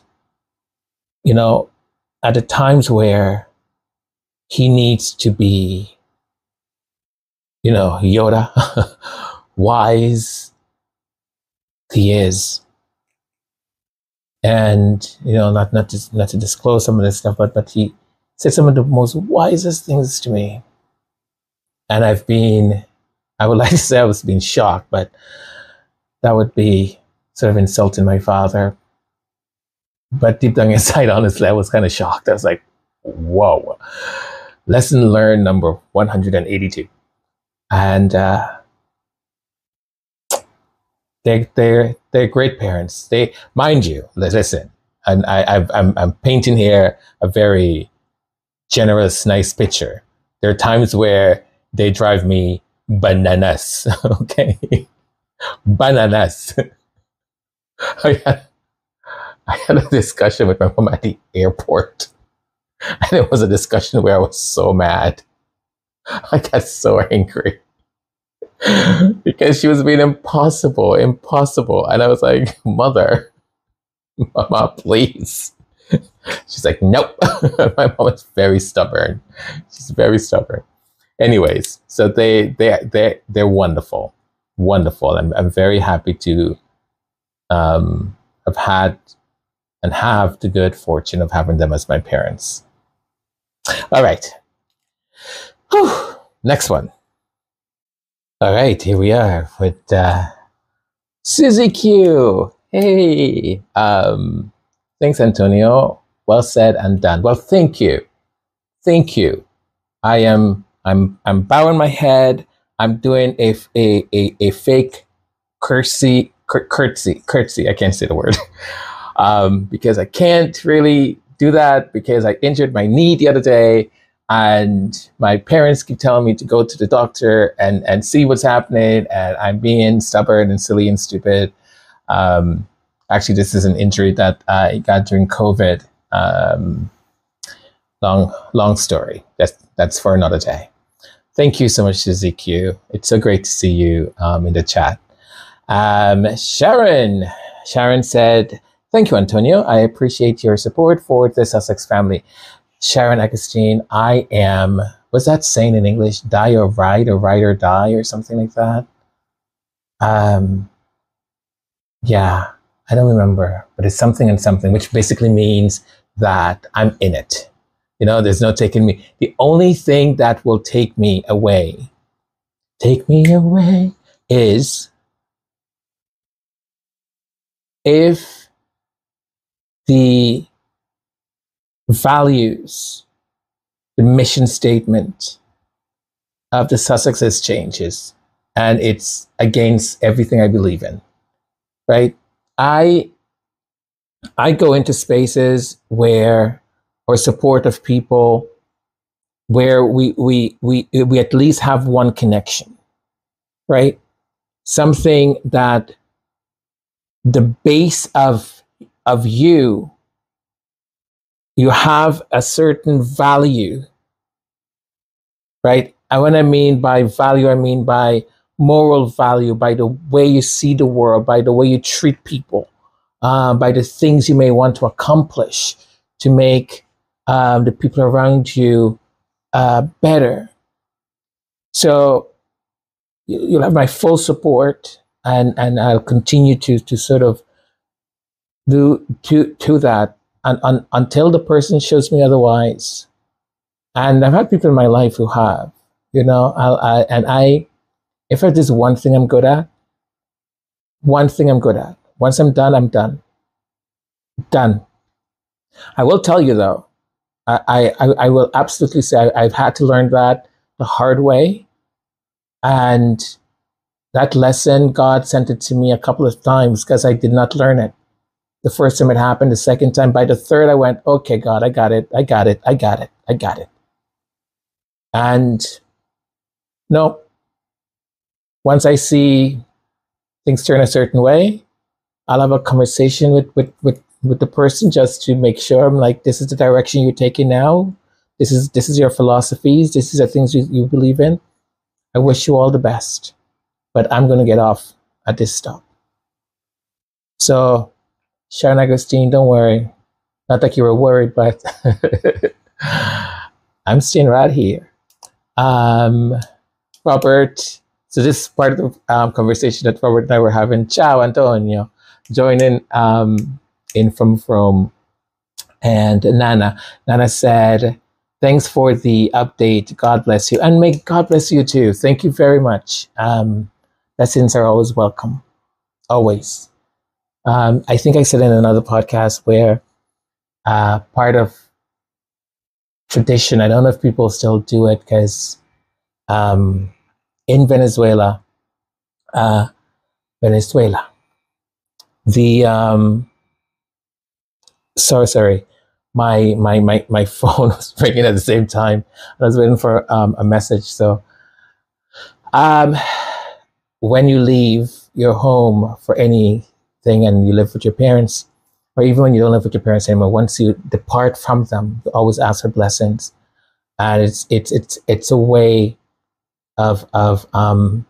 you know, at the times where he needs to be, you know, Yoda, wise, he is. And, you know, not, not, to, not to disclose some of this stuff, but, but he said some of the most wisest things to me. And I've been, I would like to say I was being shocked, but that would be sort of insulting my father. But deep down inside, honestly, I was kind of shocked. I was like, whoa. Lesson learned number one hundred eighty-two. And uh, they're, they're, they're great parents. They, mind you, listen, and I, I've, I'm, I'm painting here a very generous, nice picture. There are times where they drive me bananas, okay? Bananas. I, had, I had a discussion with my mom at the airport. And it was a discussion where I was so mad. I got so angry. Because she was being impossible, impossible. And I was like, Mother, Mama, please. She's like, nope. My mom is very stubborn. She's very stubborn. Anyways, so they they they they're wonderful, wonderful. I'm I'm very happy to um, have had and have the good fortune of having them as my parents. All right, whew. Next one. All right, here we are with uh, Susie Q. Hey, um, thanks, Antonio. Well said and done. Well, thank you, thank you. I am. I'm, I'm bowing my head. I'm doing a, a, a, a fake curtsy, cur curtsy, curtsy. I can't say the word um, because I can't really do that because I injured my knee the other day and my parents keep telling me to go to the doctor and, and see what's happening. And I'm being stubborn and silly and stupid. Um, actually, this is an injury that I got during COVID. Um, long, long story. That's, that's for another day. Thank you so much to Z Q. It's so great to see you um, in the chat. Um, Sharon, Sharon said, thank you, Antonio. I appreciate your support for the Sussex family. Sharon Agustin, I am, was that saying in English, die or ride or ride or die or something like that? Um, yeah, I don't remember, but it's something and something, which basically means that I'm in it. You know, there's no taking me. The only thing that will take me away, take me away, is if the values, the mission statement of the Sussexes changes and it's against everything I believe in, right? I, I go into spaces where, or support of people where we, we, we, we at least have one connection, right? Something that the base of, of you, you have a certain value, right? And what I mean by value, I mean by moral value, by the way you see the world, by the way you treat people, uh, by the things you may want to accomplish to make Um, the people around you uh, better. So you, you'll have my full support, and, and I'll continue to to sort of do to to that and, and until the person shows me otherwise. And I've had people in my life who have, you know, I'll, I and I, if there's one thing I'm good at, one thing I'm good at. Once I'm done, I'm done. Done. I will tell you though, I, I, I will absolutely say I, I've had to learn that the hard way, and that lesson, God sent it to me a couple of times because I did not learn it. The first time it happened, the second time, by the third, I went, okay, God, I got it, I got it, I got it, I got it. And no, once I see things turn a certain way, I'll have a conversation with, with, with with the person just to make sure I'm like, this is the direction you're taking now. This is this is your philosophies. This is the things you, you believe in. I wish you all the best, but I'm going to get off at this stop. So Sharon Agustin, don't worry. Not that you were worried, but I'm staying right here. Um, Robert, so this is part of the um, conversation that Robert and I were having. Ciao, Antonio. Joining um, in from from and Nana Nana said, thanks for the update, God bless you, and may God bless you too. Thank you very much. Um lessons are always welcome, always. um I think I said in another podcast where uh part of tradition, I don't know if people still do it, because um in Venezuela uh Venezuela the um Sorry, sorry, my my my my phone was ringing at the same time. I was waiting for um, a message. So, um, when you leave your home for anything, and you live with your parents, or even when you don't live with your parents anymore, once you depart from them, you always ask for blessings, and it's it's it's it's a way of of um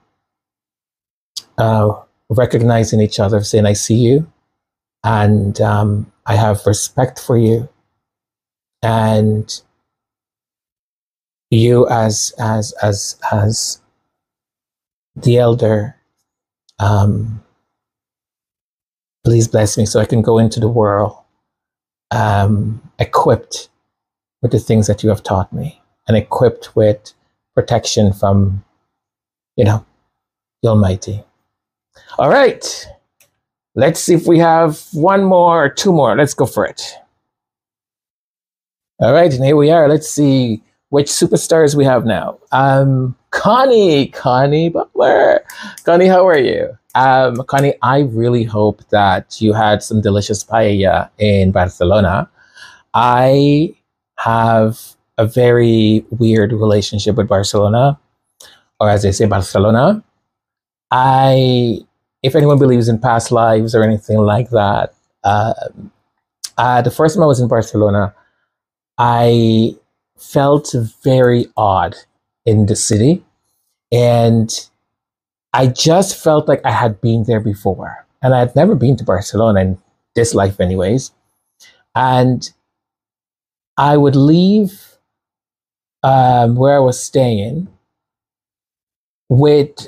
uh, recognizing each other, saying I see you, and um. I have respect for you, and you as as as as the elder, um, please bless me so I can go into the world um, equipped with the things that you have taught me, and equipped with protection from, you know, the Almighty. All right. Let's see if we have one more or two more. Let's go for it. All right, and here we are. Let's see which superstars we have now. Um, Connie, Connie Butler. Connie, how are you? Um, Connie, I really hope that you had some delicious paella in Barcelona. I have a very weird relationship with Barcelona, or as they say, Barcelona. I... If anyone believes in past lives or anything like that, uh, Uh, the first time I was in Barcelona, I felt very odd in the city. And I just felt like I had been there before. And I had never been to Barcelona in this life anyways. And I would leave um, where I was staying with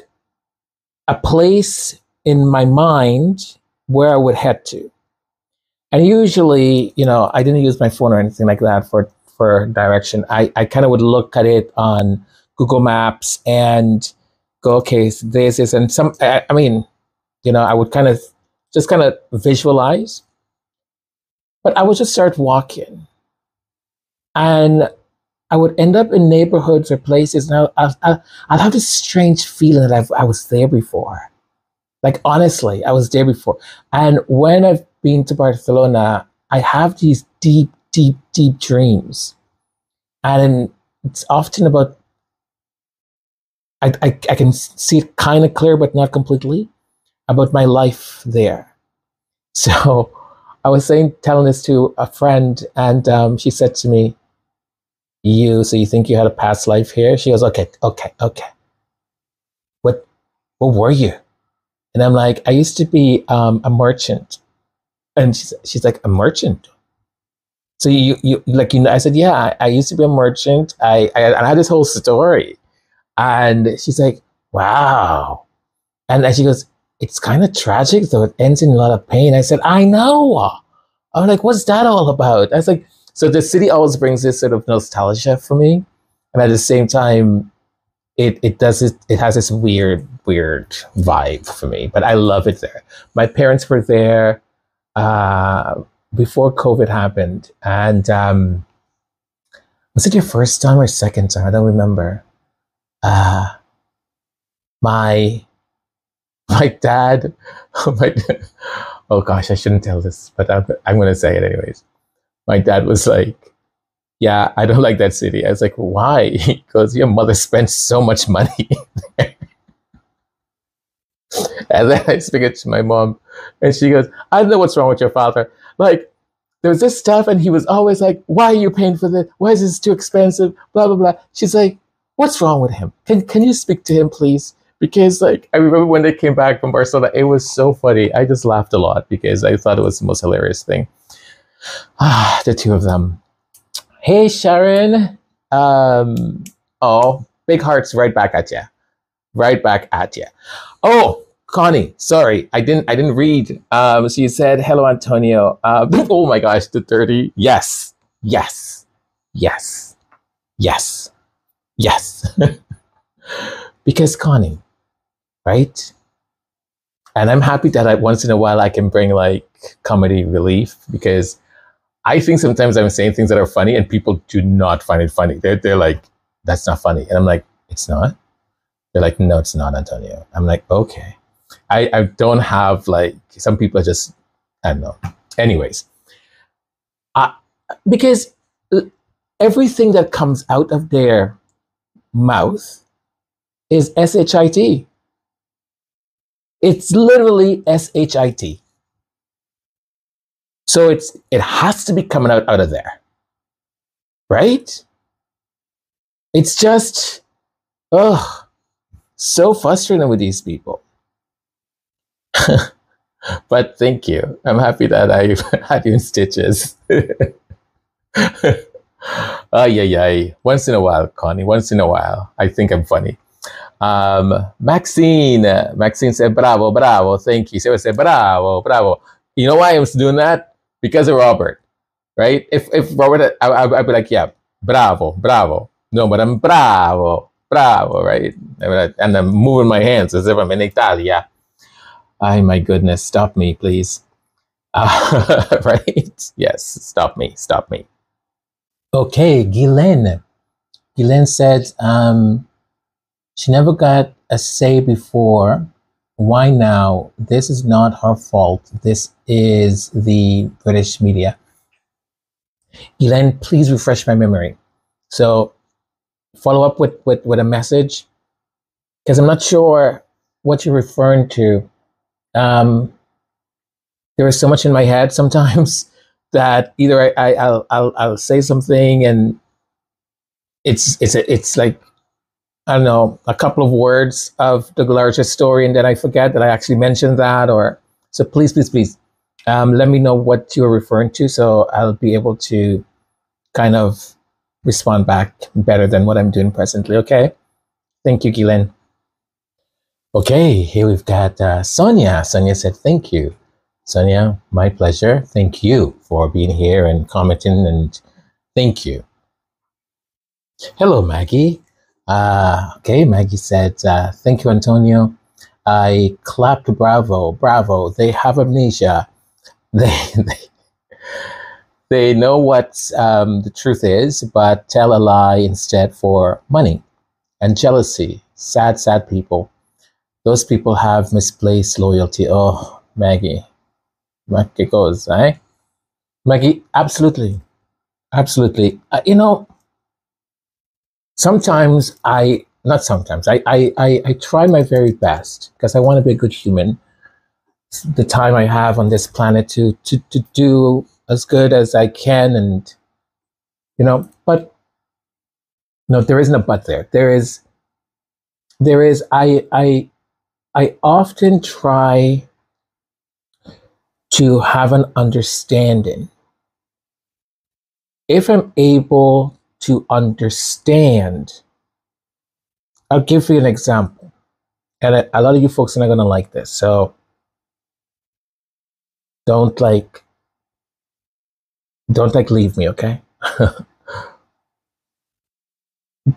a place in my mind where I would head to. And usually, you know, I didn't use my phone or anything like that for, for direction. I, I kind of would look at it on Google Maps and go, okay, so this is, and some, I, I mean, you know, I would kind of just kind of visualize, but I would just start walking. And I would end up in neighborhoods or places, and I'll, I'll, I'll have this strange feeling that I've, I was there before. Like, honestly, I was there before. And when I've been to Barcelona, I have these deep, deep, deep dreams. And it's often about, I, I, I can see it kind of clear, but not completely, about my life there. So I was saying, telling this to a friend, and um, she said to me, you, so you think you had a past life here? She goes, okay, okay, okay. What, what were you? And I'm like, I used to be um, a merchant. And she's, she's like, a merchant? So you, you, like, you know, I said, yeah, I, I used to be a merchant. I, I, I had this whole story. And she's like, wow. And, and she goes, it's kind of tragic, though. It ends in a lot of pain. I said, I know. I'm like, what's that all about? I was like, so the city always brings this sort of nostalgia for me. And at the same time, it, it does it, it has this weird, weird vibe for me, but I love it there. My parents were there uh, before COVID happened. And um, was it your first time or second time? I don't remember. Uh, my, my dad, my, oh gosh, I shouldn't tell this, but I'm, I'm going to say it anyways. My dad was like, yeah, I don't like that city. I was like, why? Because your mother spent so much money there. And then I speak it to my mom, and she goes, I don't know what's wrong with your father. Like, there was this stuff, and he was always like, why are you paying for this? Why is this too expensive? Blah, blah, blah. She's like, what's wrong with him? Can, can you speak to him, please? Because, like, I remember when they came back from Barcelona, it was so funny. I just laughed a lot because I thought it was the most hilarious thing. Ah, the two of them. Hey, Sharon. Um, oh, big hearts right back at ya. Right back at ya. Oh, Connie, sorry. I didn't I didn't read. Um, she said, hello, Antonio. Uh, oh, my gosh, the thirty. Yes. Yes. Yes. Yes. Yes. Because Connie, right? And I'm happy that I, once in a while I can bring, like, comedy relief, because I think sometimes I'm saying things that are funny and people do not find it funny. They're, they're like, that's not funny. And I'm like, it's not? They're like, no, it's not, Antonio. I'm like, okay. I, I don't have, like, some people are just, I don't know. Anyways, I, because everything that comes out of their mouth is S H I T. It's literally S H I T. So it's, it has to be coming out, out of there, right? It's just, oh, so frustrating with these people. But thank you. I'm happy that I had you in stitches. Ay, ay, ay. Once in a while, Connie, once in a while. I think I'm funny. Um, Maxine, Maxine said, bravo, bravo. Thank you. She would say, bravo, bravo. You know why I was doing that? Because of Robert, right? If if Robert, had, I, I, I'd be like, yeah, bravo, bravo. No, but I'm bravo, bravo, right? And I'm moving my hands as if I'm in Italia. Ay, my goodness, stop me, please. Uh, right? Yes, stop me, stop me. Okay, Ghislaine. Ghislaine said, um, she never got a say before. Why now? This is not her fault. This is the British media. Elaine, please refresh my memory. So follow up with, with, with a message, because I'm not sure what you're referring to. Um, there is so much in my head sometimes that either I, I I'll, I'll I'll say something and it's it's it's like, I don't know, a couple of words of the larger story, and then I forget that I actually mentioned that. Or so please, please, please, um, let me know what you're referring to, so I'll be able to kind of respond back better than what I'm doing presently. Okay, thank you, Ghislaine. Okay, here we've got uh, Sonia. Sonia said, thank you. Sonia, my pleasure. Thank you for being here and commenting, and thank you. Hello, Maggie. Uh, okay, Maggie said, uh, thank you, Antonio. I clapped, bravo, bravo. They have amnesia. They, they, they know what um, the truth is, but tell a lie instead for money and jealousy. Sad, sad people. Those people have misplaced loyalty. Oh, Maggie. Maggie goes, eh? Maggie, absolutely. Absolutely. Uh, you know, sometimes I, not sometimes, I, I, I, I try my very best, because I want to be a good human. The time I have on this planet to, to, to do as good as I can, and, you know, but, no, there isn't a but there. There is, there is, I, I, I often try to have an understanding. If I'm able to understand, I'll give you an example. And a, a lot of you folks are not going to like this, so don't like, don't like leave me, okay?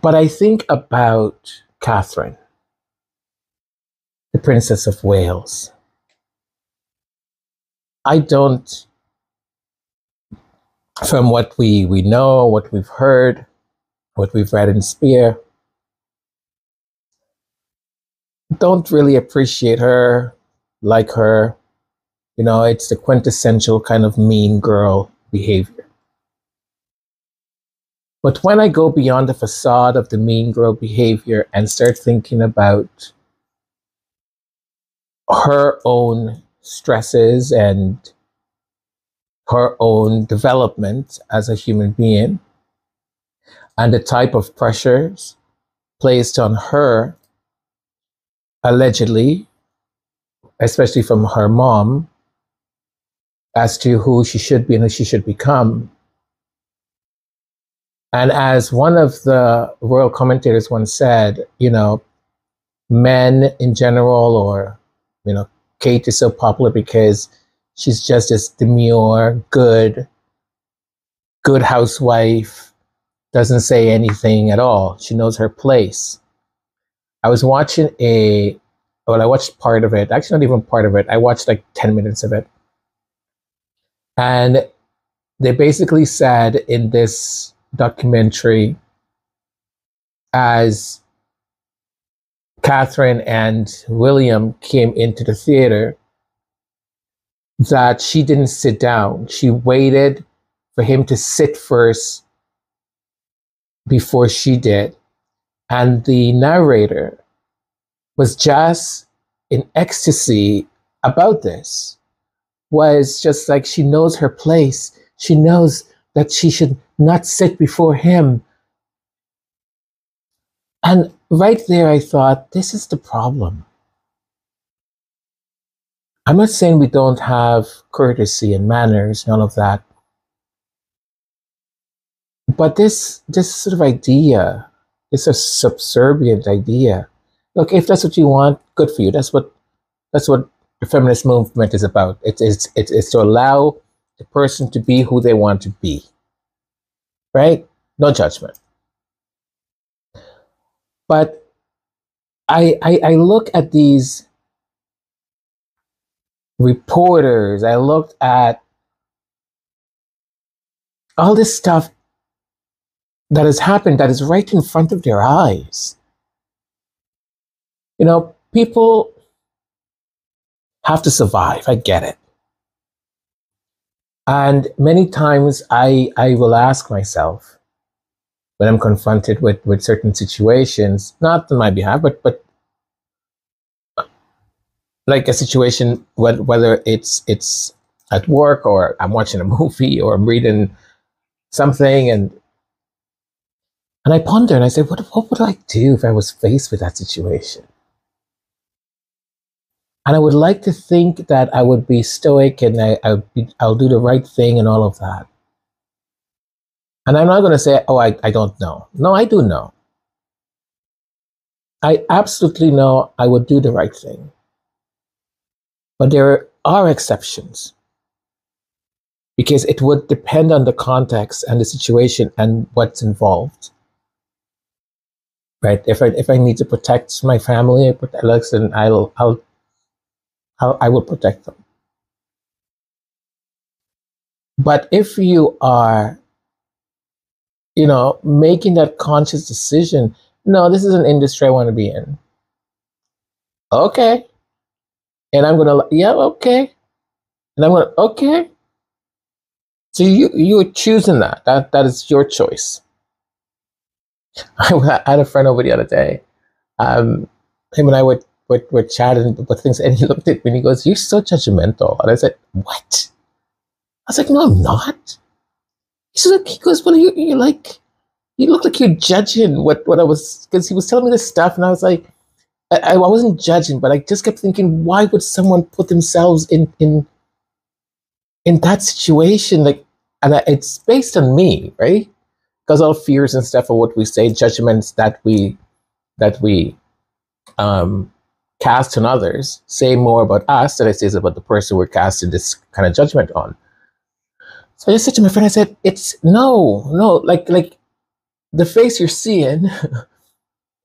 But I think about Catherine, the Princess of Wales. I don't, from what we, we know, what we've heard, what we've read in Spear, don't really appreciate her, like her. You know, it's the quintessential kind of mean girl behavior. But when I go beyond the facade of the mean girl behavior and start thinking about her own stresses and her own development as a human being, and the type of pressures placed on her, allegedly, especially from her mom, as to who she should be and who she should become. And as one of the royal commentators once said, you know, men in general, or, you know, Kate is so popular because she's just this demure, good, good housewife, doesn't say anything at all. She knows her place. I was watching a, well, I watched part of it, actually not even part of it. I watched like ten minutes of it. And they basically said in this documentary, as Catherine and William came into the theater, that she didn't sit down. She waited for him to sit first before she did. And the narrator was just in ecstasy about this, was just like, she knows her place. She knows that she should not sit before him. And right there, I thought, this is the problem. I'm not saying we don't have courtesy and manners and all of that, but this, this sort of idea, it's a subservient idea. Look, if that's what you want, good for you. That's what, that's what the feminist movement is about. It's, it's, it's, it's to allow the person to be who they want to be, right? No judgment. But I, I, I look at these reporters, I looked at all this stuff that has happened that is right in front of their eyes. You know, people have to survive, I get it. And many times I, I will ask myself, when I'm confronted with, with certain situations, not on my behalf, but, but like a situation, whether it's, it's at work, or I'm watching a movie, or I'm reading something, and and I ponder and I say, what, what would I do if I was faced with that situation? And I would like to think that I would be stoic and I, I would be, I'll do the right thing and all of that. And I'm not going to say, oh, I, I don't know. No, I do know. I absolutely know I would do the right thing. But there are exceptions, because it would depend on the context and the situation and what's involved, right? If I, if I need to protect my family, then I'll, I'll, I'll, I will protect them. But if you are, you know, making that conscious decision, no, this is an industry I want to be in. Okay. And I'm going to, yeah, okay. And I'm going to, okay. So you, you are choosing that. That, that is your choice. I had a friend over the other day. Um, him and I were, were, were chatting about things, and he looked at me and he goes, you're so judgmental. And I said, what? I was like, no, I'm not. He said, he goes, well, you, you like, you look like you're judging what, what I was, because he was telling me this stuff, and I was like, I, I wasn't judging, but I just kept thinking, why would someone put themselves in in in that situation? Like, and I, it's based on me, right? Because all fears and stuff are what we say, judgments that we that we um, cast on others say more about us than it says about the person we're casting this kind of judgment on. So I just said to my friend, I said, it's no, no, like like the face you're seeing.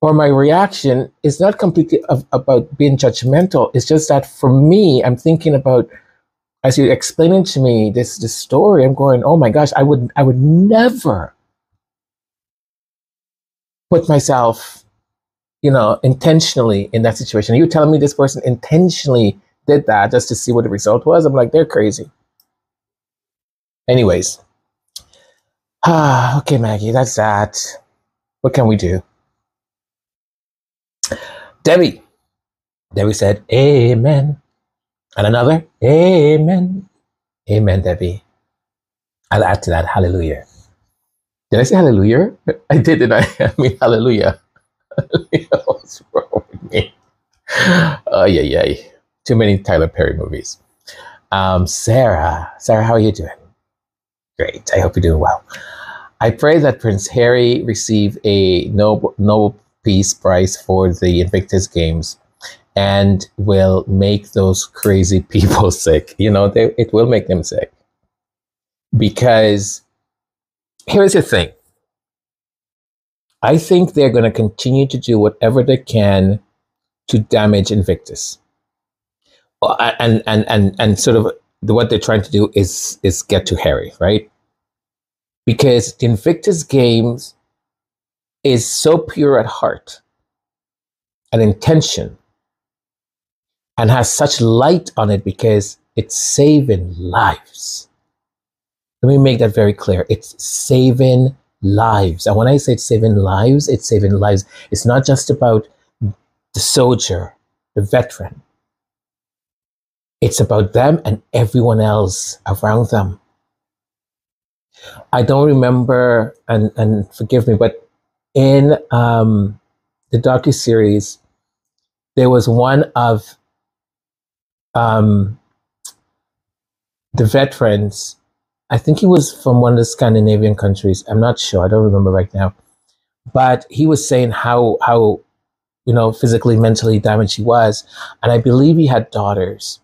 Or my reaction is not completely of, about being judgmental. It's just that for me, I'm thinking about, as you're explaining to me this this story, I'm going, oh my gosh, I would I would never put myself, you know, intentionally in that situation. Are you telling me this person intentionally did that just to see what the result was? I'm like, they're crazy. Anyways, ah, okay, Maggie, that's that. What can we do? Debbie, Debbie said, amen. And another, amen. Amen, Debbie. I'll add to that, hallelujah. Did I say hallelujah? I did, didn't I? I mean, hallelujah. What's wrong with me? Oh, yeah, yeah. Too many Tyler Perry movies. Um, Sarah, Sarah, how are you doing? Great, I hope you're doing well. I pray that Prince Harry receive a noble, noble, Peace Prize for the Invictus Games, and will make those crazy people sick. You know, they, it will make them sick. Because here's the thing. I think they're going to continue to do whatever they can to damage Invictus. And, and, and, and sort of the, what they're trying to do is, is get to Harry, right? Because the Invictus Games is so pure at heart and intention, and has such light on it because it's saving lives. Let me make that very clear. It's saving lives. And when I say it's saving lives, it's saving lives. It's not just about the soldier, the veteran. It's about them and everyone else around them. I don't remember, and, and forgive me, but in um, the docuseries, there was one of um, the veterans. I think he was from one of the Scandinavian countries. I'm not sure. I don't remember right now. But he was saying how, how you know, physically, mentally damaged he was. And I believe he had daughters.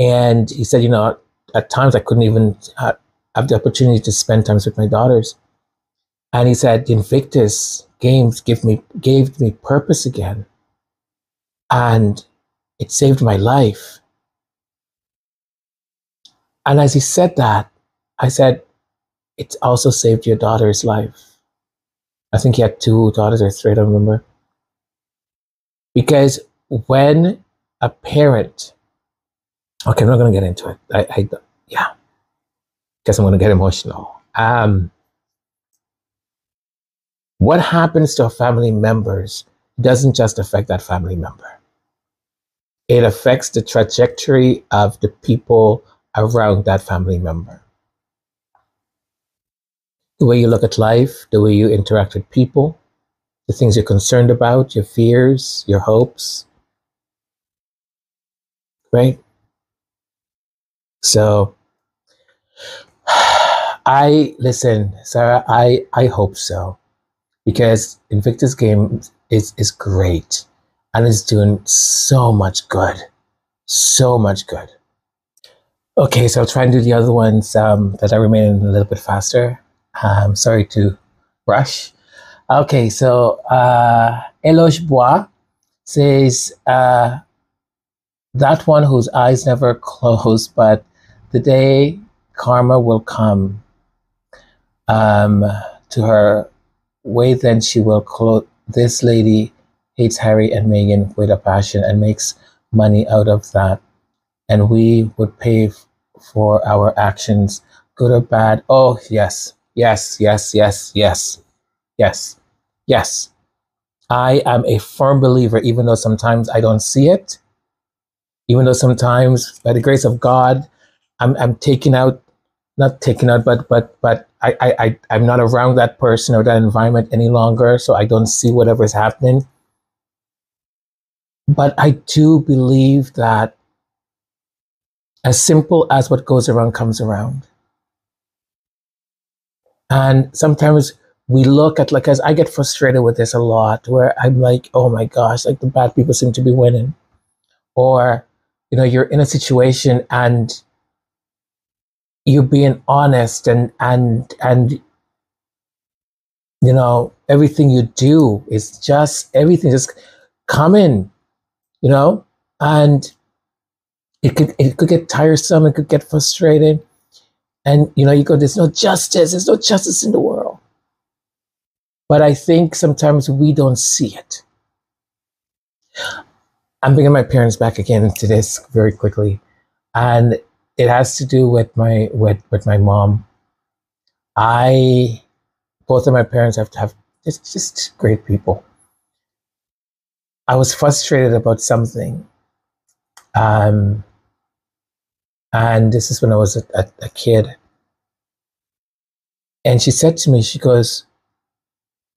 And he said, you know, at times I couldn't even uh, have the opportunity to spend time with my daughters. And he said, Invictus Games gave me, gave me purpose again. And it saved my life. And as he said that, I said, it also saved your daughter's life. I think he had two daughters or three, I don't remember. Because when a parent, okay, I'm not going to get into it. I, I yeah, guess I'm going to get emotional. Um, What happens to our family members doesn't just affect that family member. It affects the trajectory of the people around that family member. The way you look at life, the way you interact with people, the things you're concerned about, your fears, your hopes, right? So, I, listen, Sarah, I, I hope so, because Invictus Games is, is great, and it's doing so much good, so much good. Okay, so I'll try and do the other ones um, that I remain in a little bit faster. I'm sorry to rush. Okay, so uh, Eloge Bois says, uh, that one whose eyes never close, but the day karma will come um, to her way, then she will clothe. This lady hates Harry and Meghan with a passion and makes money out of that. And we would pay for our actions, good or bad. Oh, yes. Yes, yes, yes, yes, yes, yes. I am a firm believer, even though sometimes I don't see it, even though sometimes by the grace of God, I'm, I'm taking out, not taking out, but but but I, I, I, I'm not around that person or that environment any longer, so I don't see whatever is happening. But I do believe that as simple as what goes around comes around. And sometimes we look at, like, as I get frustrated with this a lot, where I'm like, oh my gosh, like the bad people seem to be winning. Or, you know, you're in a situation and you're being honest and, and, and, you know, everything you do is just, everything just coming, you know, and it could, it could get tiresome. It could get frustrated. And, you know, you go, there's no justice. There's no justice in the world. But I think sometimes we don't see it. I'm bringing my parents back again to this very quickly. And it has to do with my, with, with my mom. I, both of my parents have to have, it's just great people. I was frustrated about something. Um, And this is when I was a, a, a kid. And she said to me, she goes,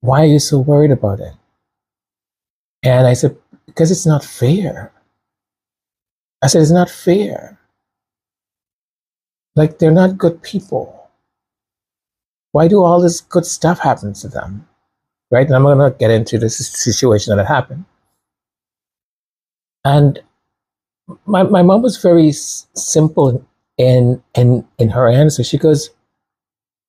why are you so worried about it? And I said, because it's not fair. I said, it's not fair. Like, they're not good people. Why do all this good stuff happen to them? Right? And I'm going to get into this situation that happened. And My, my mom was very s simple in, in, in her answer. She goes,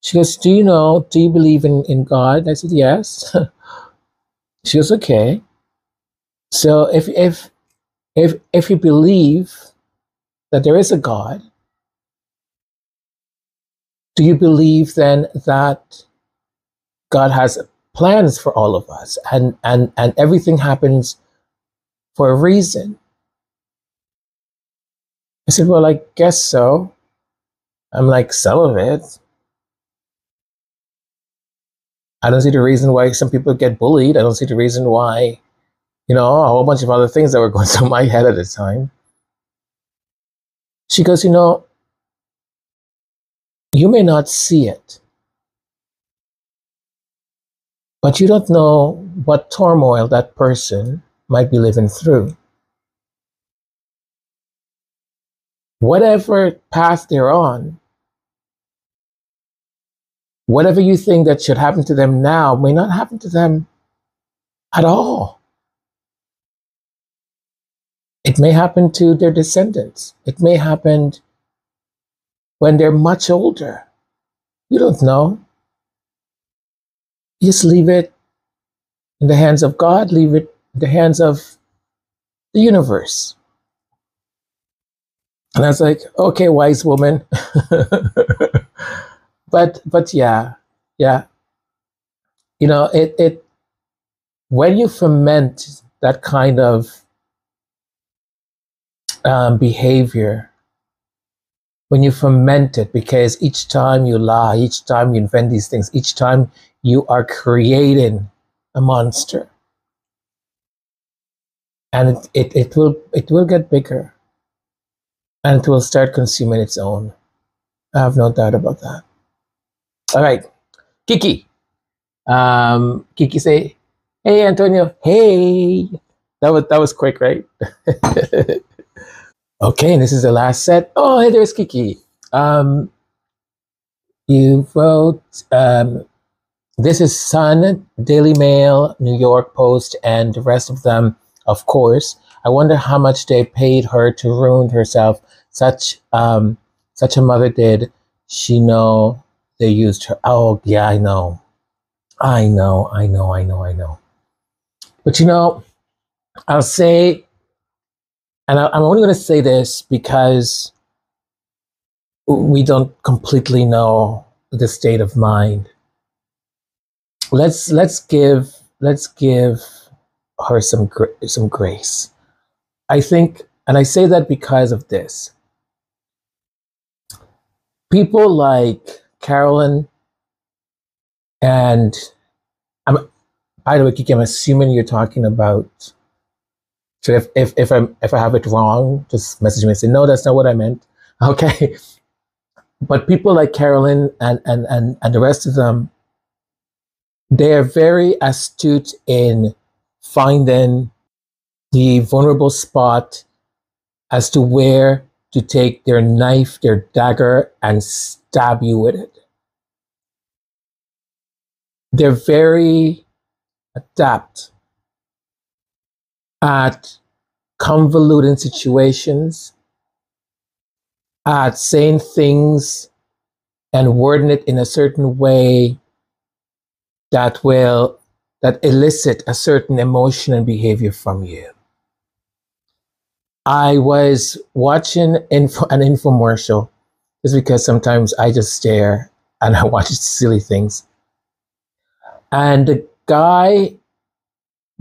she goes, do you know, do you believe in, in God? And I said, yes. She goes, okay. So if, if, if, if you believe that there is a God, do you believe then that God has plans for all of us and, and, and everything happens for a reason? I said, well, I guess so. I'm like, some of it. I don't see the reason why some people get bullied. I don't see the reason why, you know, a whole bunch of other things that were going through my head at the time. She goes, you know, you may not see it, but you don't know what turmoil that person might be living through. Whatever path they're on, whatever you think that should happen to them now may not happen to them at all. It may happen to their descendants. It may happen when they're much older. You don't know. Just leave it in the hands of God. Leave it in the hands of the universe. And I was like, okay, wise woman. but but yeah, yeah. You know, it, it when you ferment that kind of um, behavior, when you ferment it, because each time you lie, each time you invent these things, each time you are creating a monster. And it, it, it will it will get bigger. and it will start consuming its own. I have no doubt about that. All right, Kiki. Um, Kiki say, hey, Antonio, hey. That was, that was quick, right? Okay, and this is the last set. Oh, hey, there's Kiki. Um, you wrote, um, this is Sun, Daily Mail, New York Post, and the rest of them, of course. I wonder how much they paid her to ruin herself. Such um, such a mother did. She know they used her. Oh, yeah, I know. I know, I know, I know, I know. But, you know, I'll say, and I, I'm only going to say this because we don't completely know the state of mind. Let's let's give let's give her some gra some grace. I think, and I say that because of this. People like Carolyn and, I'm, by the way, Kiki, I'm assuming you're talking about. So if if if I if I have it wrong, just message me and say no, that's not what I meant. Okay, but people like Carolyn and and and and the rest of them. They are very astute in finding the vulnerable spot as to where to take their knife, their dagger, and stab you with it. They're very adept at convoluting situations, at saying things and wording it in a certain way that will, that elicit a certain emotion and behavior from you. I was watching info, an infomercial, just because sometimes I just stare and I watch silly things. And the guy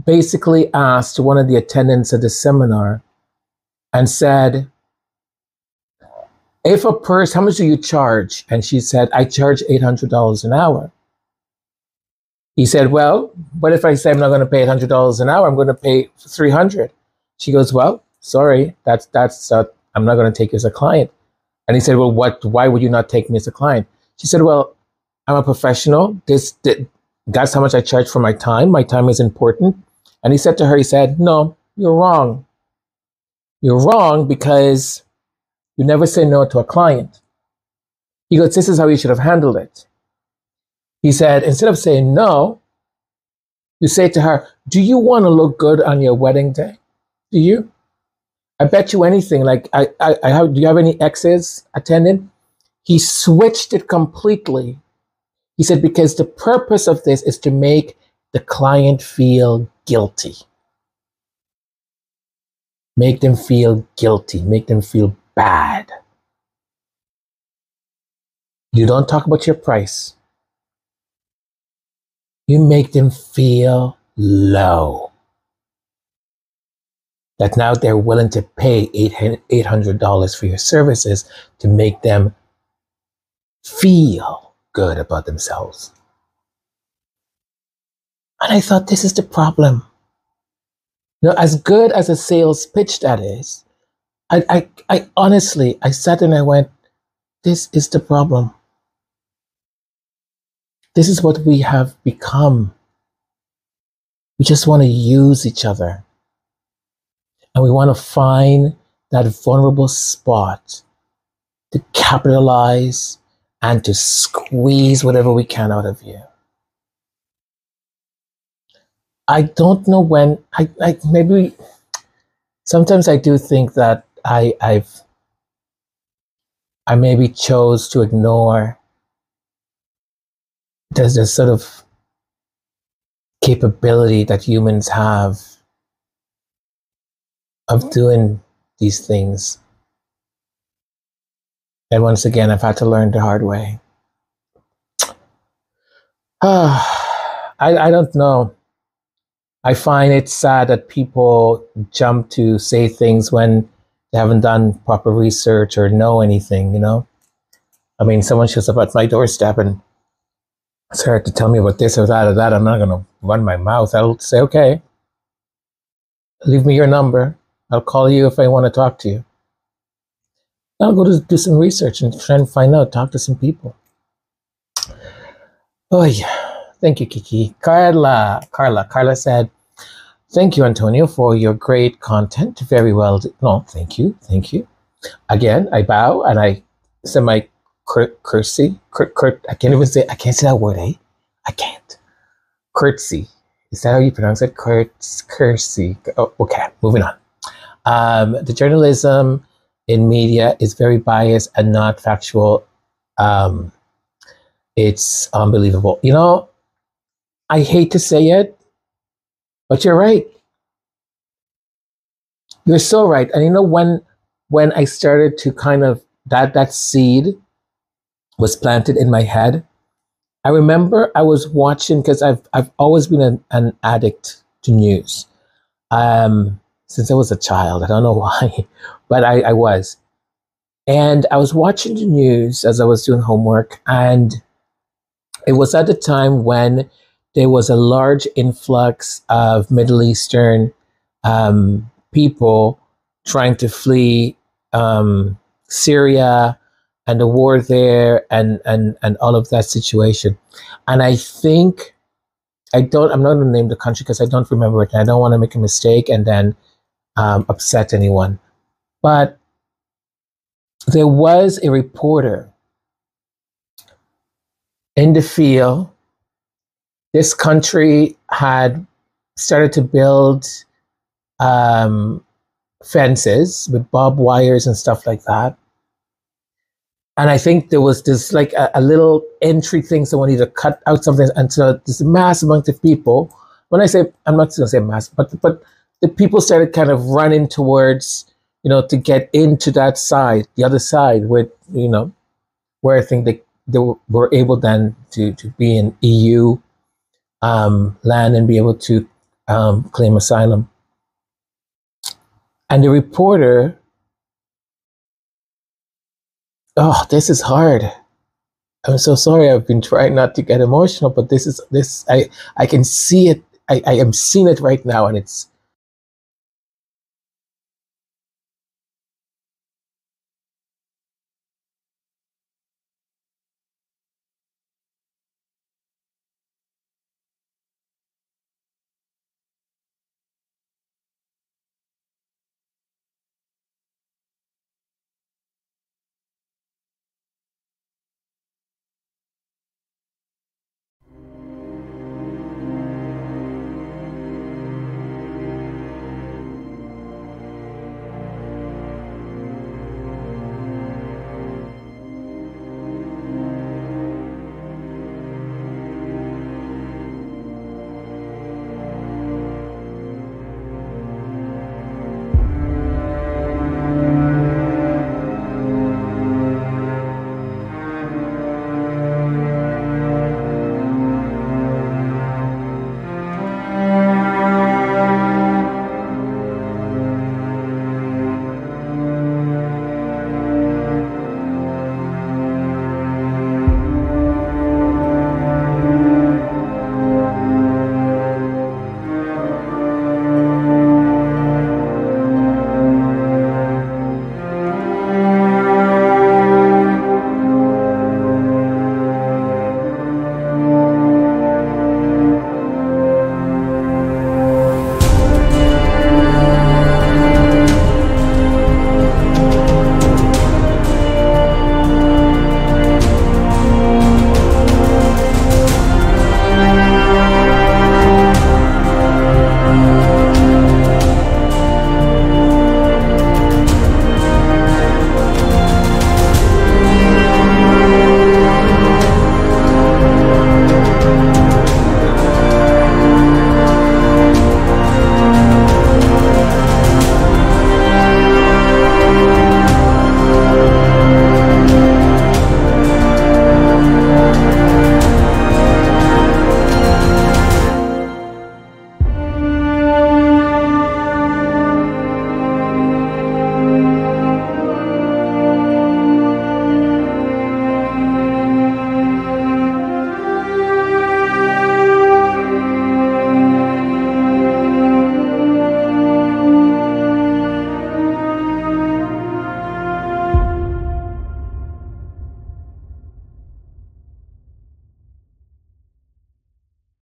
basically asked one of the attendants at the seminar and said, if a person, how much do you charge? And she said, I charge eight hundred dollars an hour. He said, well, what if I say I'm not going to pay one hundred dollars an hour? I'm going to pay three hundred dollars. She goes, well, sorry, that's, that's, uh, I'm not going to take you as a client. And he said, well, what, why would you not take me as a client? She said, well, I'm a professional. This, this, that's how much I charge for my time. My time is important. And he said to her, he said, no, you're wrong. You're wrong because you never say no to a client. He goes, this is how you should have handled it. He said, instead of saying no, you say to her, do you want to look good on your wedding day? Do you? I bet you anything. Like, I, I, I have, do you have any exes attending? He switched it completely. He said, because the purpose of this is to make the client feel guilty. Make them feel guilty. Make them feel bad. You don't talk about your price. You make them feel low. That now they're willing to pay eight hundred dollars for your services to make them feel good about themselves. And I thought, this is the problem. You know, as good as a sales pitch that is, I, I, I honestly, I sat and I went, this is the problem. This is what we have become. We just want to use each other. And we want to find that vulnerable spot to capitalize and to squeeze whatever we can out of you. I don't know when, I, I maybe, sometimes I do think that I, I've, I maybe chose to ignore there's this sort of capability that humans have of doing these things. And once again, I've had to learn the hard way. Uh, I, I don't know. I find it sad that people jump to say things when they haven't done proper research or know anything, you know? I mean, someone shows up at my doorstep and Sarah to tell me about this or that or that, I'm not going to run my mouth. I'll say, okay, leave me your number. I'll call you if I want to talk to you. Now go to do some research and try and find out. Talk to some people. Oh, yeah. Thank you, Kiki. Carla, Carla, Carla said, thank you, Antonio, for your great content. Very well. No, thank you. Thank you. Again, I bow and I send my curtsy. Cur cur I can't even say, I can't say that word, eh? I can't. Curtsy. Is that how you pronounce it? Curts, curtsy. Oh, okay, moving on. Um, the journalism in media is very biased and not factual. Um, it's unbelievable. You know, I hate to say it, but you're right. You're so right. And you know, when when I started to kind of, that that seed was planted in my head, I remember I was watching, because I've, I've always been an, an addict to news um, since I was a child. I don't know why, but I, I was. And I was watching the news as I was doing homework. And it was at the time when there was a large influx of Middle Eastern um, people trying to flee um, Syria, and the war there, and, and, and all of that situation. And I think, I don't, I'm not gonna name the country because I don't remember it, and I don't wanna make a mistake and then um, upset anyone. But there was a reporter in the field. This country had started to build um, fences with barbed wires and stuff like that. And I think there was this like a, a little entry thing, someone either cut out something, and so this mass amount of people. When I say, I'm not gonna say mass, but but the people started kind of running towards, you know, to get into that side, the other side, where, you know, where I think they, they were able then to, to be in E U um, land and be able to um, claim asylum. And the reporter, oh, this is hard. I'm so sorry. I've been trying not to get emotional, but this is this. I I can see it. I, I am seeing it right now, and it's